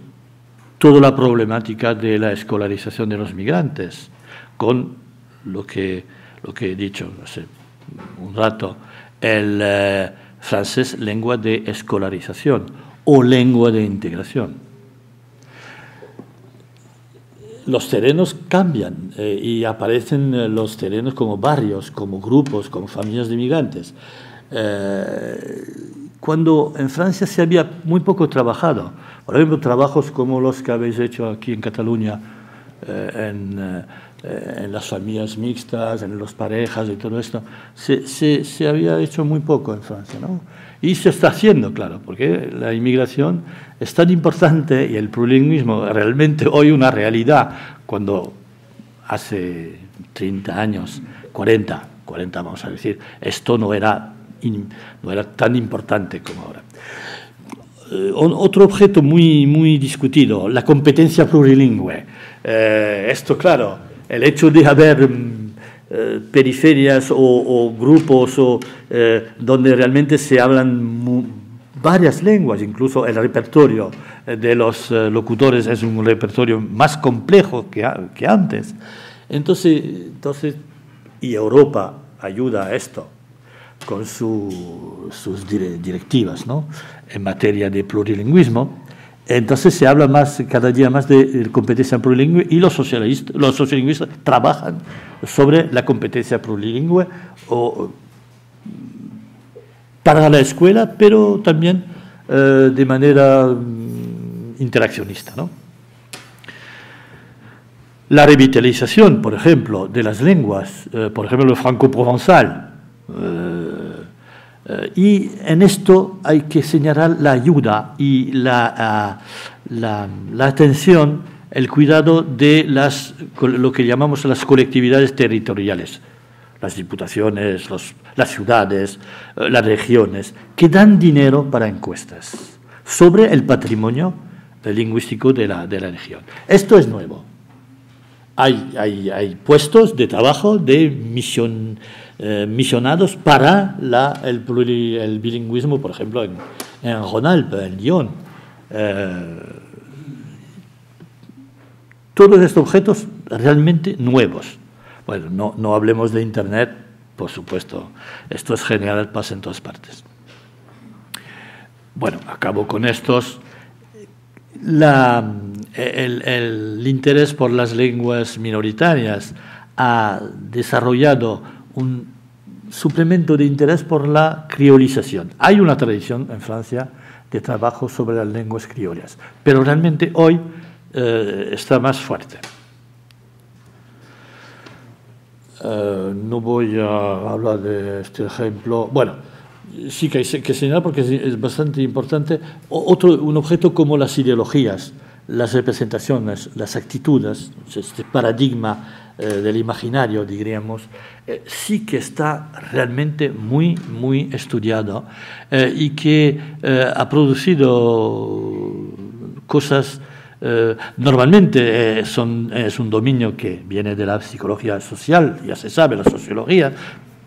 toda la problemática de la escolarización de los migrantes, con lo que, lo que he dicho hace un rato, el eh, francés lengua de escolarización o lengua de integración. Los terrenos cambian eh, y aparecen los terrenos como barrios, como grupos, como familias de migrantes. Eh, cuando en Francia se había muy poco trabajado, por ejemplo, trabajos como los que habéis hecho aquí en Cataluña, eh, en, eh, en las familias mixtas, en las parejas y todo esto, se, se, se había hecho muy poco en Francia, ¿no? Y se está haciendo, claro, porque la inmigración es tan importante y el plurilingüismo realmente hoy una realidad, cuando hace treinta años, cuarenta, cuarenta vamos a decir, esto no era, in, no era tan importante como ahora. Eh, otro objeto muy, muy discutido, la competencia plurilingüe. Eh, esto, claro, el hecho de haber eh, periferias o, o grupos o, eh, donde realmente se hablan mu varias lenguas, incluso el repertorio de los locutores es un repertorio más complejo que, que antes. Entonces, entonces, y Europa ayuda a esto con su, sus directivas, ¿no?, en materia de plurilingüismo. Entonces se habla más, cada día más, de competencia plurilingüe y los socialistas, los sociolingüistas trabajan sobre la competencia plurilingüe o, para la escuela, pero también eh, de manera interaccionista, ¿no? La revitalización, por ejemplo, de las lenguas, eh, por ejemplo, el franco-provenzal. Eh, eh, y en esto hay que señalar la ayuda y la, eh, la, la atención, el cuidado de las, lo que llamamos las colectividades territoriales, las diputaciones, los, las ciudades, eh, las regiones, que dan dinero para encuestas sobre el patrimonio lingüístico de la, de la región. Esto es nuevo. Hay, hay, hay puestos de trabajo de misión, eh, misionados para la, el, pluri, el bilingüismo, por ejemplo, en, en Rhône-Alpes, en Lyon. Eh, todos estos objetos realmente nuevos. Bueno, no, no hablemos de Internet, por supuesto. Esto es general, pasa en todas partes. Bueno, acabo con estos. La, el, el, el interés por las lenguas minoritarias ha desarrollado un suplemento de interés por la criolización. Hay una tradición en Francia de trabajo sobre las lenguas criollas, pero realmente hoy eh, está más fuerte. Eh, no voy a hablar de este ejemplo. Bueno, sí que hay que señalar porque es, es bastante importante. Otro, un objeto como las ideologías, las representaciones, las actitudes, este paradigma eh, del imaginario, diríamos, eh, sí que está realmente muy, muy estudiado eh, y que eh, ha producido cosas. Eh, normalmente eh, son, es un dominio que viene de la psicología social, ya se sabe, la sociología,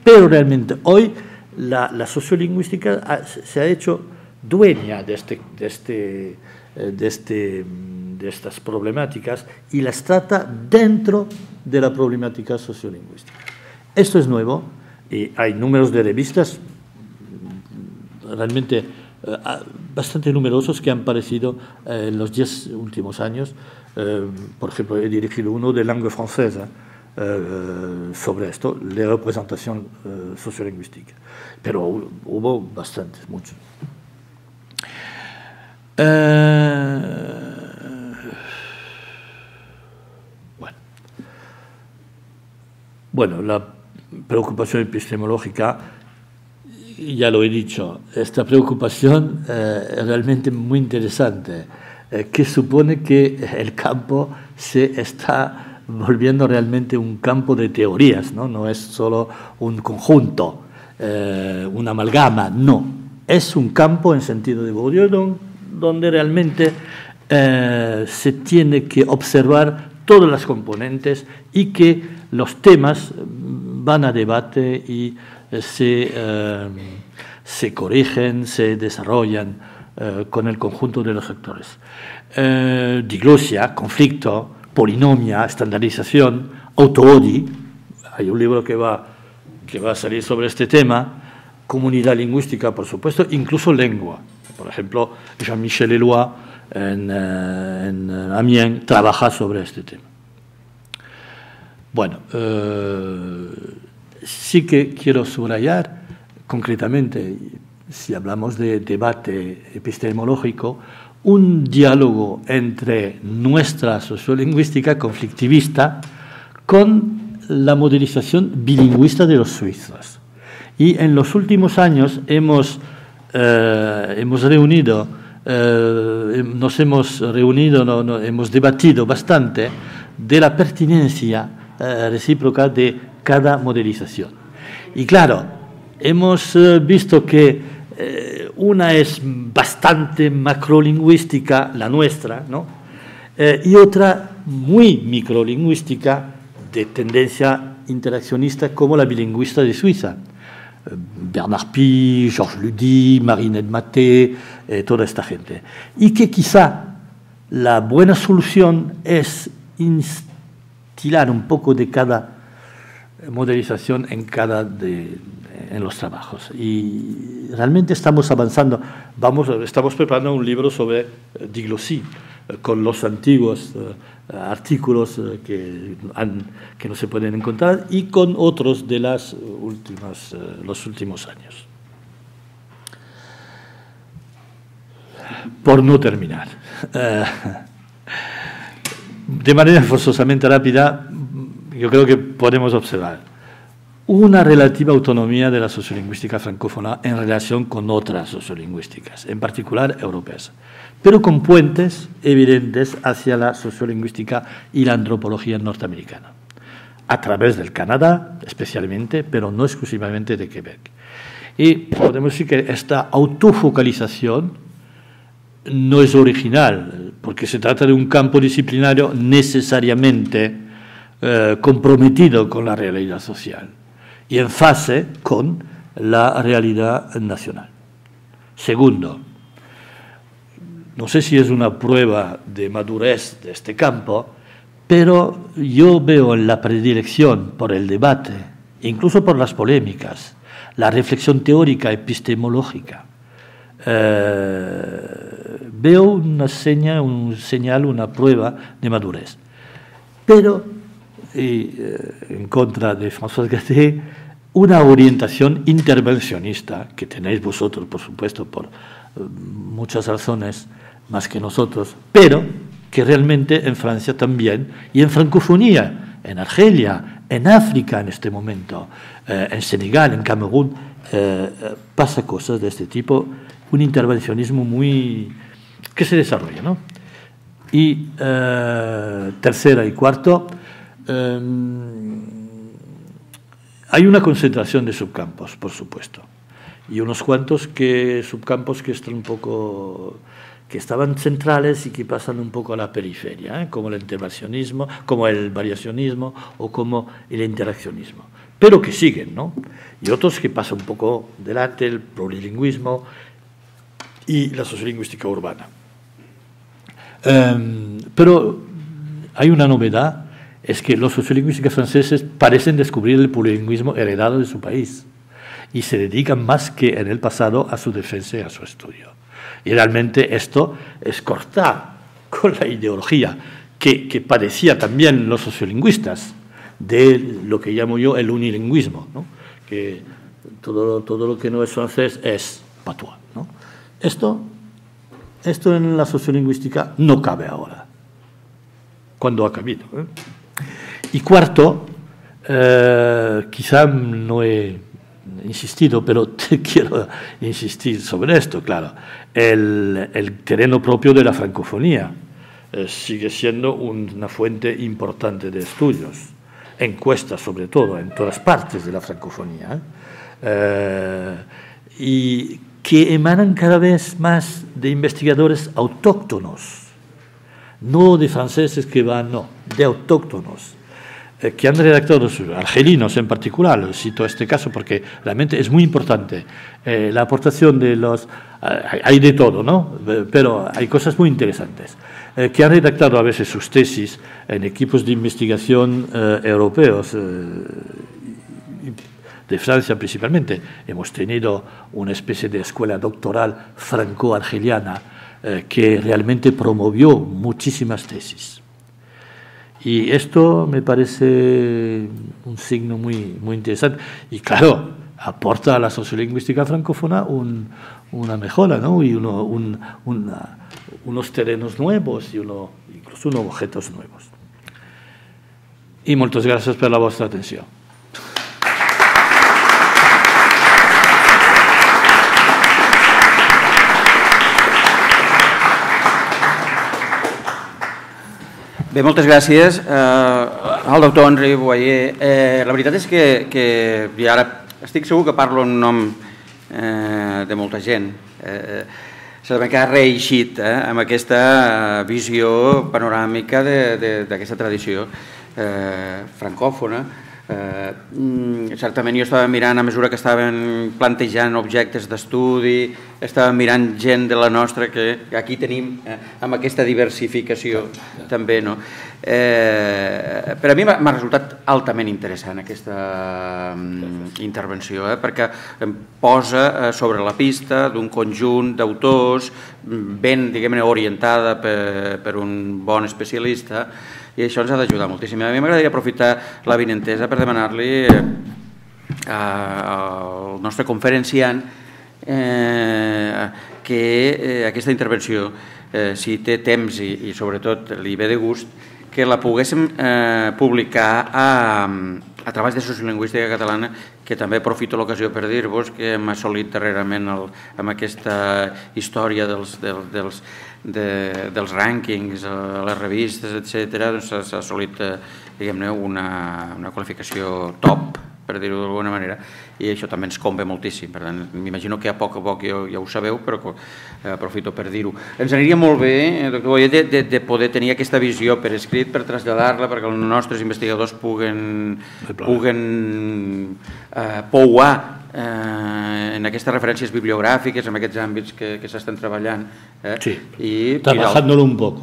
pero realmente hoy la, la sociolingüística ha, se ha hecho dueña de, este, de, este, eh, de, este, de estas problemáticas y las trata dentro de la problemática sociolingüística. Esto es nuevo y hay números de revistas realmente bastante numerosos que han aparecido eh, en los diez últimos años. Eh, por ejemplo, he dirigido uno de lengua francesa eh, sobre esto, la representación eh, sociolingüística. Pero hubo bastantes, muchos. Eh, bueno. bueno, la preocupación epistemológica. Ya lo he dicho, esta preocupación eh, es realmente muy interesante, eh, que supone que el campo se está volviendo realmente un campo de teorías, no, no es solo un conjunto, eh, una amalgama, no. Es un campo en sentido de Bourdieu donde realmente eh, se tiene que observar todas las componentes y que los temas van a debate y se, eh, se corrigen, se desarrollan eh, con el conjunto de los actores. Eh, diglosia, conflicto, polinomia, estandarización, auto-odi, hay un libro que va, que va a salir sobre este tema, comunidad lingüística, por supuesto, incluso lengua. Por ejemplo, Jean-Michel Eloi en, eh, en Amiens trabaja sobre este tema. Bueno, eh, sí que quiero subrayar concretamente, si hablamos de debate epistemológico, un diálogo entre nuestra sociolingüística conflictivista con la modelización bilingüista de los suizos. Y en los últimos años hemos, eh, hemos reunido, eh, nos hemos reunido, no, no, hemos debatido bastante de la pertinencia eh, recíproca de cada modelización. Y claro, hemos eh, visto que eh, una es bastante macrolingüística, la nuestra, ¿no? Eh, y otra muy microlingüística, de tendencia interaccionista, como la bilingüista de Suiza. Eh, Bernard Pie, Georges Ludy, Marinette Maté, eh, toda esta gente. Y que quizá la buena solución es instilar un poco de cada modelización en cada de, en los trabajos, y realmente estamos avanzando. Vamos, estamos preparando un libro sobre eh, diglosía eh, con los antiguos eh, artículos eh, que, han, que no se pueden encontrar y con otros de las últimas, eh, los últimos años. Por no terminar, eh, de manera forzosamente rápida, yo creo que podemos observar una relativa autonomía de la sociolingüística francófona en relación con otras sociolingüísticas, en particular europeas, pero con puentes evidentes hacia la sociolingüística y la antropología norteamericana, a través del Canadá especialmente, pero no exclusivamente de Quebec. Y podemos decir que esta autofocalización no es original, porque se trata de un campo disciplinario necesariamente Eh, comprometido con la realidad social y en fase con la realidad nacional. Segundo, no sé si es una prueba de madurez de este campo, pero yo veo la predilección por el debate, incluso por las polémicas, la reflexión teórica epistemológica. Eh, veo una señal, un señal, una prueba de madurez. Pero y eh, en contra de Françoise Gadet, una orientación intervencionista, que tenéis vosotros, por supuesto, por eh, muchas razones más que nosotros, pero que realmente en Francia también, y en francofonía, en Argelia, en África en este momento, eh, en Senegal, en Camerún, eh, pasa cosas de este tipo, un intervencionismo muy que se desarrolla, ¿no? Y eh, tercera y cuarto, eh, hay una concentración de subcampos, por supuesto, y unos cuantos que subcampos que están un poco, que estaban centrales y que pasan un poco a la periferia, ¿eh? Como el intervencionismo, como el variacionismo o como el interaccionismo, pero que siguen, ¿no? Y otros que pasan un poco delante, el plurilingüismo y la sociolingüística urbana. Um, pero hay una novedad, es que los sociolingüistas franceses parecen descubrir el plurilingüismo heredado de su país y se dedican más que en el pasado a su defensa y a su estudio. Y realmente esto es cortar con la ideología que, que padecía también los sociolingüistas de lo que llamo yo el unilingüismo, ¿no? Que todo, todo lo que no es francés es patois, ¿no? Esto, esto en la sociolingüística no cabe ahora, cuando ha cabido, ¿eh? Y cuarto, eh, quizá no he insistido, pero te quiero insistir sobre esto, claro. El, el terreno propio de la francofonía eh, sigue siendo una fuente importante de estudios, encuestas sobre todo, en todas partes de la francofonía, ¿eh? Eh, y que emanan cada vez más de investigadores autóctonos, no de franceses que van, no, de autóctonos, que han redactado, argelinos en particular, cito este caso porque realmente es muy importante, eh, la aportación de los... hay de todo, ¿no? Pero hay cosas muy interesantes, eh, que han redactado a veces sus tesis en equipos de investigación eh, europeos, eh, de Francia principalmente. Hemos tenido una especie de escuela doctoral franco-argeliana eh, que realmente promovió muchísimas tesis. Y esto me parece un signo muy, muy interesante. Y claro, aporta a la sociolingüística francófona un, una mejora, ¿no? Y uno, un, una, unos terrenos nuevos y uno, incluso unos objetos nuevos. Y muchas gracias por la vuestra atención. Bé, moltes gràcies al doctor Henri Boyer. La veritat és que ara estic segur que parlo en nom de molta gent. S'ha de reeixit amb aquesta visió panoràmica d'aquesta tradició francòfona. Certament jo estava mirant, a mesura que estaven plantejant objectes d'estudi, estava mirant gent de la nostra que aquí tenim amb aquesta diversificació també. Per a mi m'ha resultat altament interessant aquesta intervenció, perquè em posa sobre la pista d'un conjunt d'autors ben orientada per un bon especialista, i això ens ha d'ajudar moltíssim. A mi m'agradaria aprofitar la vinentesa per demanar-li al nostre conferenciant que aquesta intervenció, si té temps i sobretot li ve de gust, que la poguéssim publicar a Treballs de Sociolingüística Catalana, que també aprofito l'ocasió per dir-vos que hem assolit darrerament amb aquesta història dels... dels rànquings, les revistes, etcètera, s'ha assolit una qualificació top, per dir-ho d'alguna manera, i això també ens convé moltíssim. Per tant, m'imagino que a poc a poc ja ho sabeu, però aprofito per dir-ho. Ens aniria molt bé, doctor Boyer, de poder tenir aquesta visió per escrit, per traslladar-la, perquè els nostres investigadors puguen pouar en aquestes referències bibliogràfiques, en aquests àmbits que s'estan treballant. Sí, treballant-lo un poc.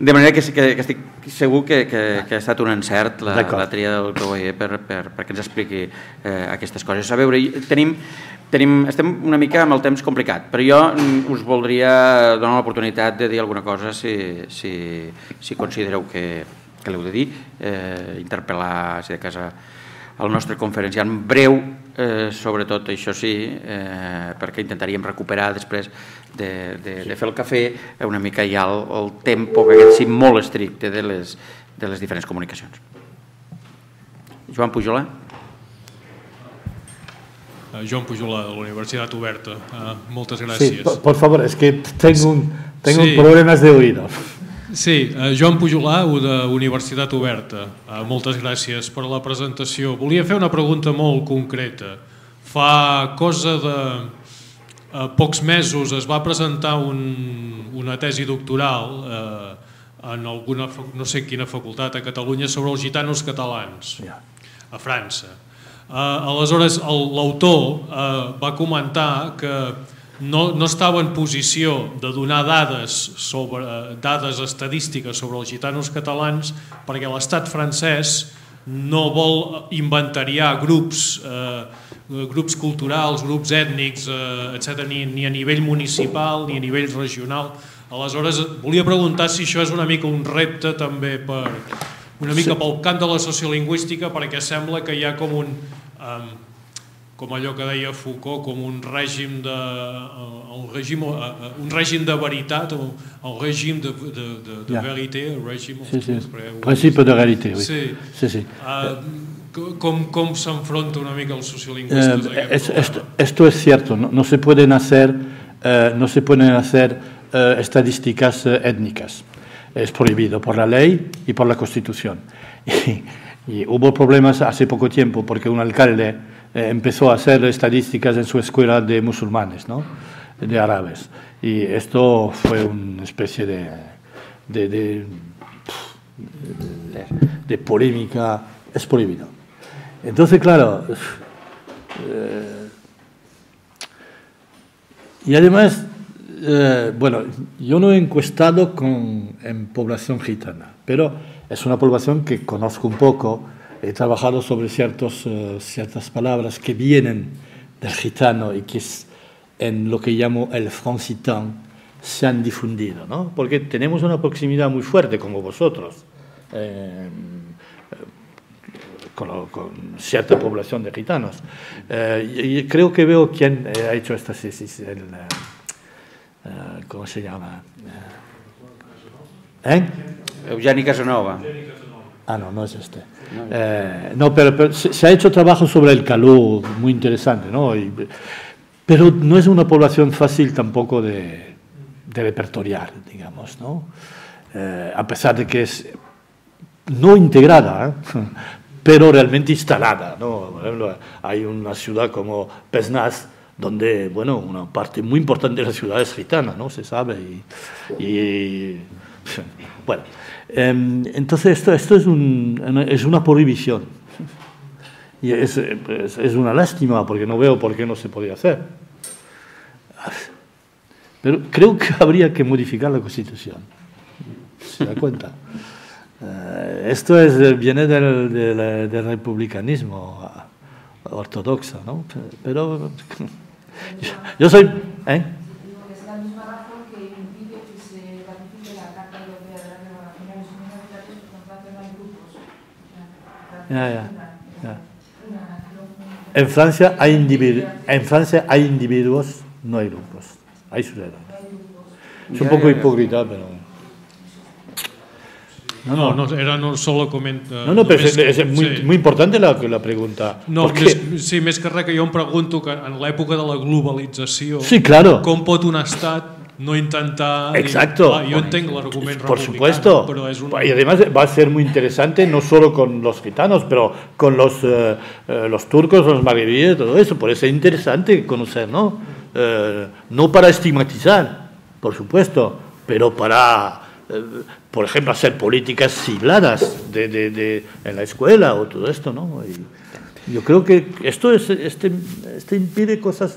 De manera que estic segur que ha estat un encert la tria del doctor Boyer perquè ens expliqui aquestes coses. A veure, tenim Estem una mica amb el temps complicat, però jo us voldria donar l'oportunitat de dir alguna cosa si considereu que l'heu de dir, interpel·lar, si de cas, el nostre conferenciant breu, sobretot això sí, perquè intentaríem recuperar després de fer el cafè una mica ja el tempo, que aquest sí molt estricte, de les diferents comunicacions. Joan Pujolà. Joan Pujolà, de la Universitat Oberta. Moltes gràcies. Sí, por favor, és que tinc problemes d'oïda. Sí, Joan Pujolà, de la Universitat Oberta. Moltes gràcies per la presentació. Volia fer una pregunta molt concreta. Fa cosa de pocs mesos es va presentar una tesi doctoral en alguna, no sé quina facultat a Catalunya, sobre els gitanos catalans a França. Aleshores, l'autor va comentar que no estava en posició de donar dades estadístiques sobre els gitanos catalans perquè l'estat francès no vol inventariar grups culturals, grups ètnics, etcètera, ni a nivell municipal ni a nivell regional. Aleshores, volia preguntar si això és una mica un repte també per... una mica pel camp de la sociolingüística, perquè sembla que hi ha com un, com allò que deia Foucault, com un règim de, un règim de veritat, un règim de verité, un règim... Sí, sí, principi de realitat, sí. Sí, sí. Com s'enfronta una mica els sociolingüistes a aquest problema? Esto es cierto, no se pueden hacer, no se pueden hacer estadísticas étnicas. Es prohibido por la ley y por la Constitución. Y, y hubo problemas hace poco tiempo porque un alcalde eh, empezó a hacer estadísticas en su escuela de musulmanes, ¿no?, de árabes. Y esto fue una especie de, de, de, de, de polémica. Es prohibido. Entonces, claro. Eh, y además. Eh, bueno, yo no he encuestado con, en población gitana, pero es una población que conozco un poco. He trabajado sobre ciertos, eh, ciertas palabras que vienen del gitano y que es, en lo que llamo el francitán se han difundido, ¿no? Porque tenemos una proximidad muy fuerte, como vosotros, eh, con, lo, con cierta población de gitanos. Eh, y creo que veo quién ha hecho esta tesis. El, ¿Cómo se llama? ¿Eh? Eugeni Casanova. Ah, no, no es este. Eh, no, pero, pero se ha hecho trabajo sobre el caló, muy interesante, ¿no? Y, pero no es una población fácil tampoco de, de repertoriar, digamos, ¿no? Eh, a pesar de que es no integrada, ¿eh?, pero realmente instalada, ¿no? Por ejemplo, hay una ciudad como Pesnas, donde, bueno, una parte muy importante de la ciudad es gitana, ¿no? Se sabe. Y, y bueno, eh, entonces esto, esto es, un, es una prohibición. Y es, es, es una lástima, porque no veo por qué no se podía hacer. Pero creo que habría que modificar la Constitución. ¿Se da cuenta? Eh, esto es, viene del, del, del republicanismo ortodoxo, ¿no? Pero... Yo, yo soy... ¿eh? Digo que es la misma razón que impide que se ratifique la Carta Europea de la Relación de los Comunitarios por contrato de los grupos. Ya, ya, ya. En Francia hay individuos, en Francia hay individuos, no hay grupos. Hay ciudadanos. Es un poco hipócrita, pero... No, no, era no solo comentar... No, no, però és molt important la pregunta. No, sí, més que res que jo em pregunto que en l'època de la globalització... Sí, claro. Com pot un estat no intentar... Exacto. Jo entenc l'argument republicano, però és un... Por supuesto. Y además va a ser muy interesante no solo con los gitanos, pero con los turcos, los magrebíes, todo eso. Por eso es interesante conocer, ¿no? No para estigmatizar, por supuesto, pero para... por ejemplo, hacer políticas sigladas de, de, de, en la escuela o todo esto, ¿no? Y yo creo que esto es, este, este impide cosas...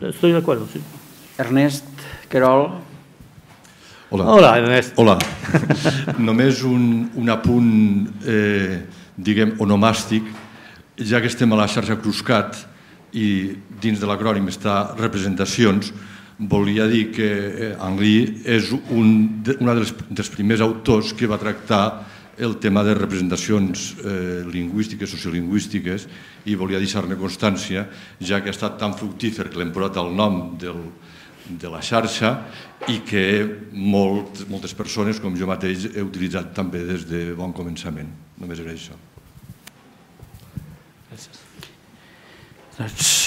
Estoy de acuerdo, sí. Ernest Querol. Hola. Hola, Ernest. Hola. Només un, un apunt, eh, diguem, onomàstic, ja que estem a la xarxa Cruscat, i dins de l'acrònim està representacions, volia dir que Henri és un dels primers autors que va tractar el tema de representacions lingüístiques, sociolingüístiques, i volia deixar-ne constància, ja que ha estat tan fructífer que l'hem posat el nom de la xarxa i que moltes persones, com jo mateix, he utilitzat també des de bon començament. Només era això. Doncs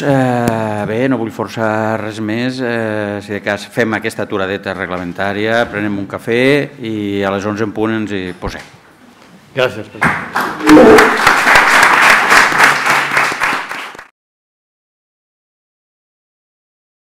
bé, no vull forçar res més. Si de cas fem aquesta aturadeta reglamentària, prenem un cafè i a les onze en punt ens hi posem. Gràcies.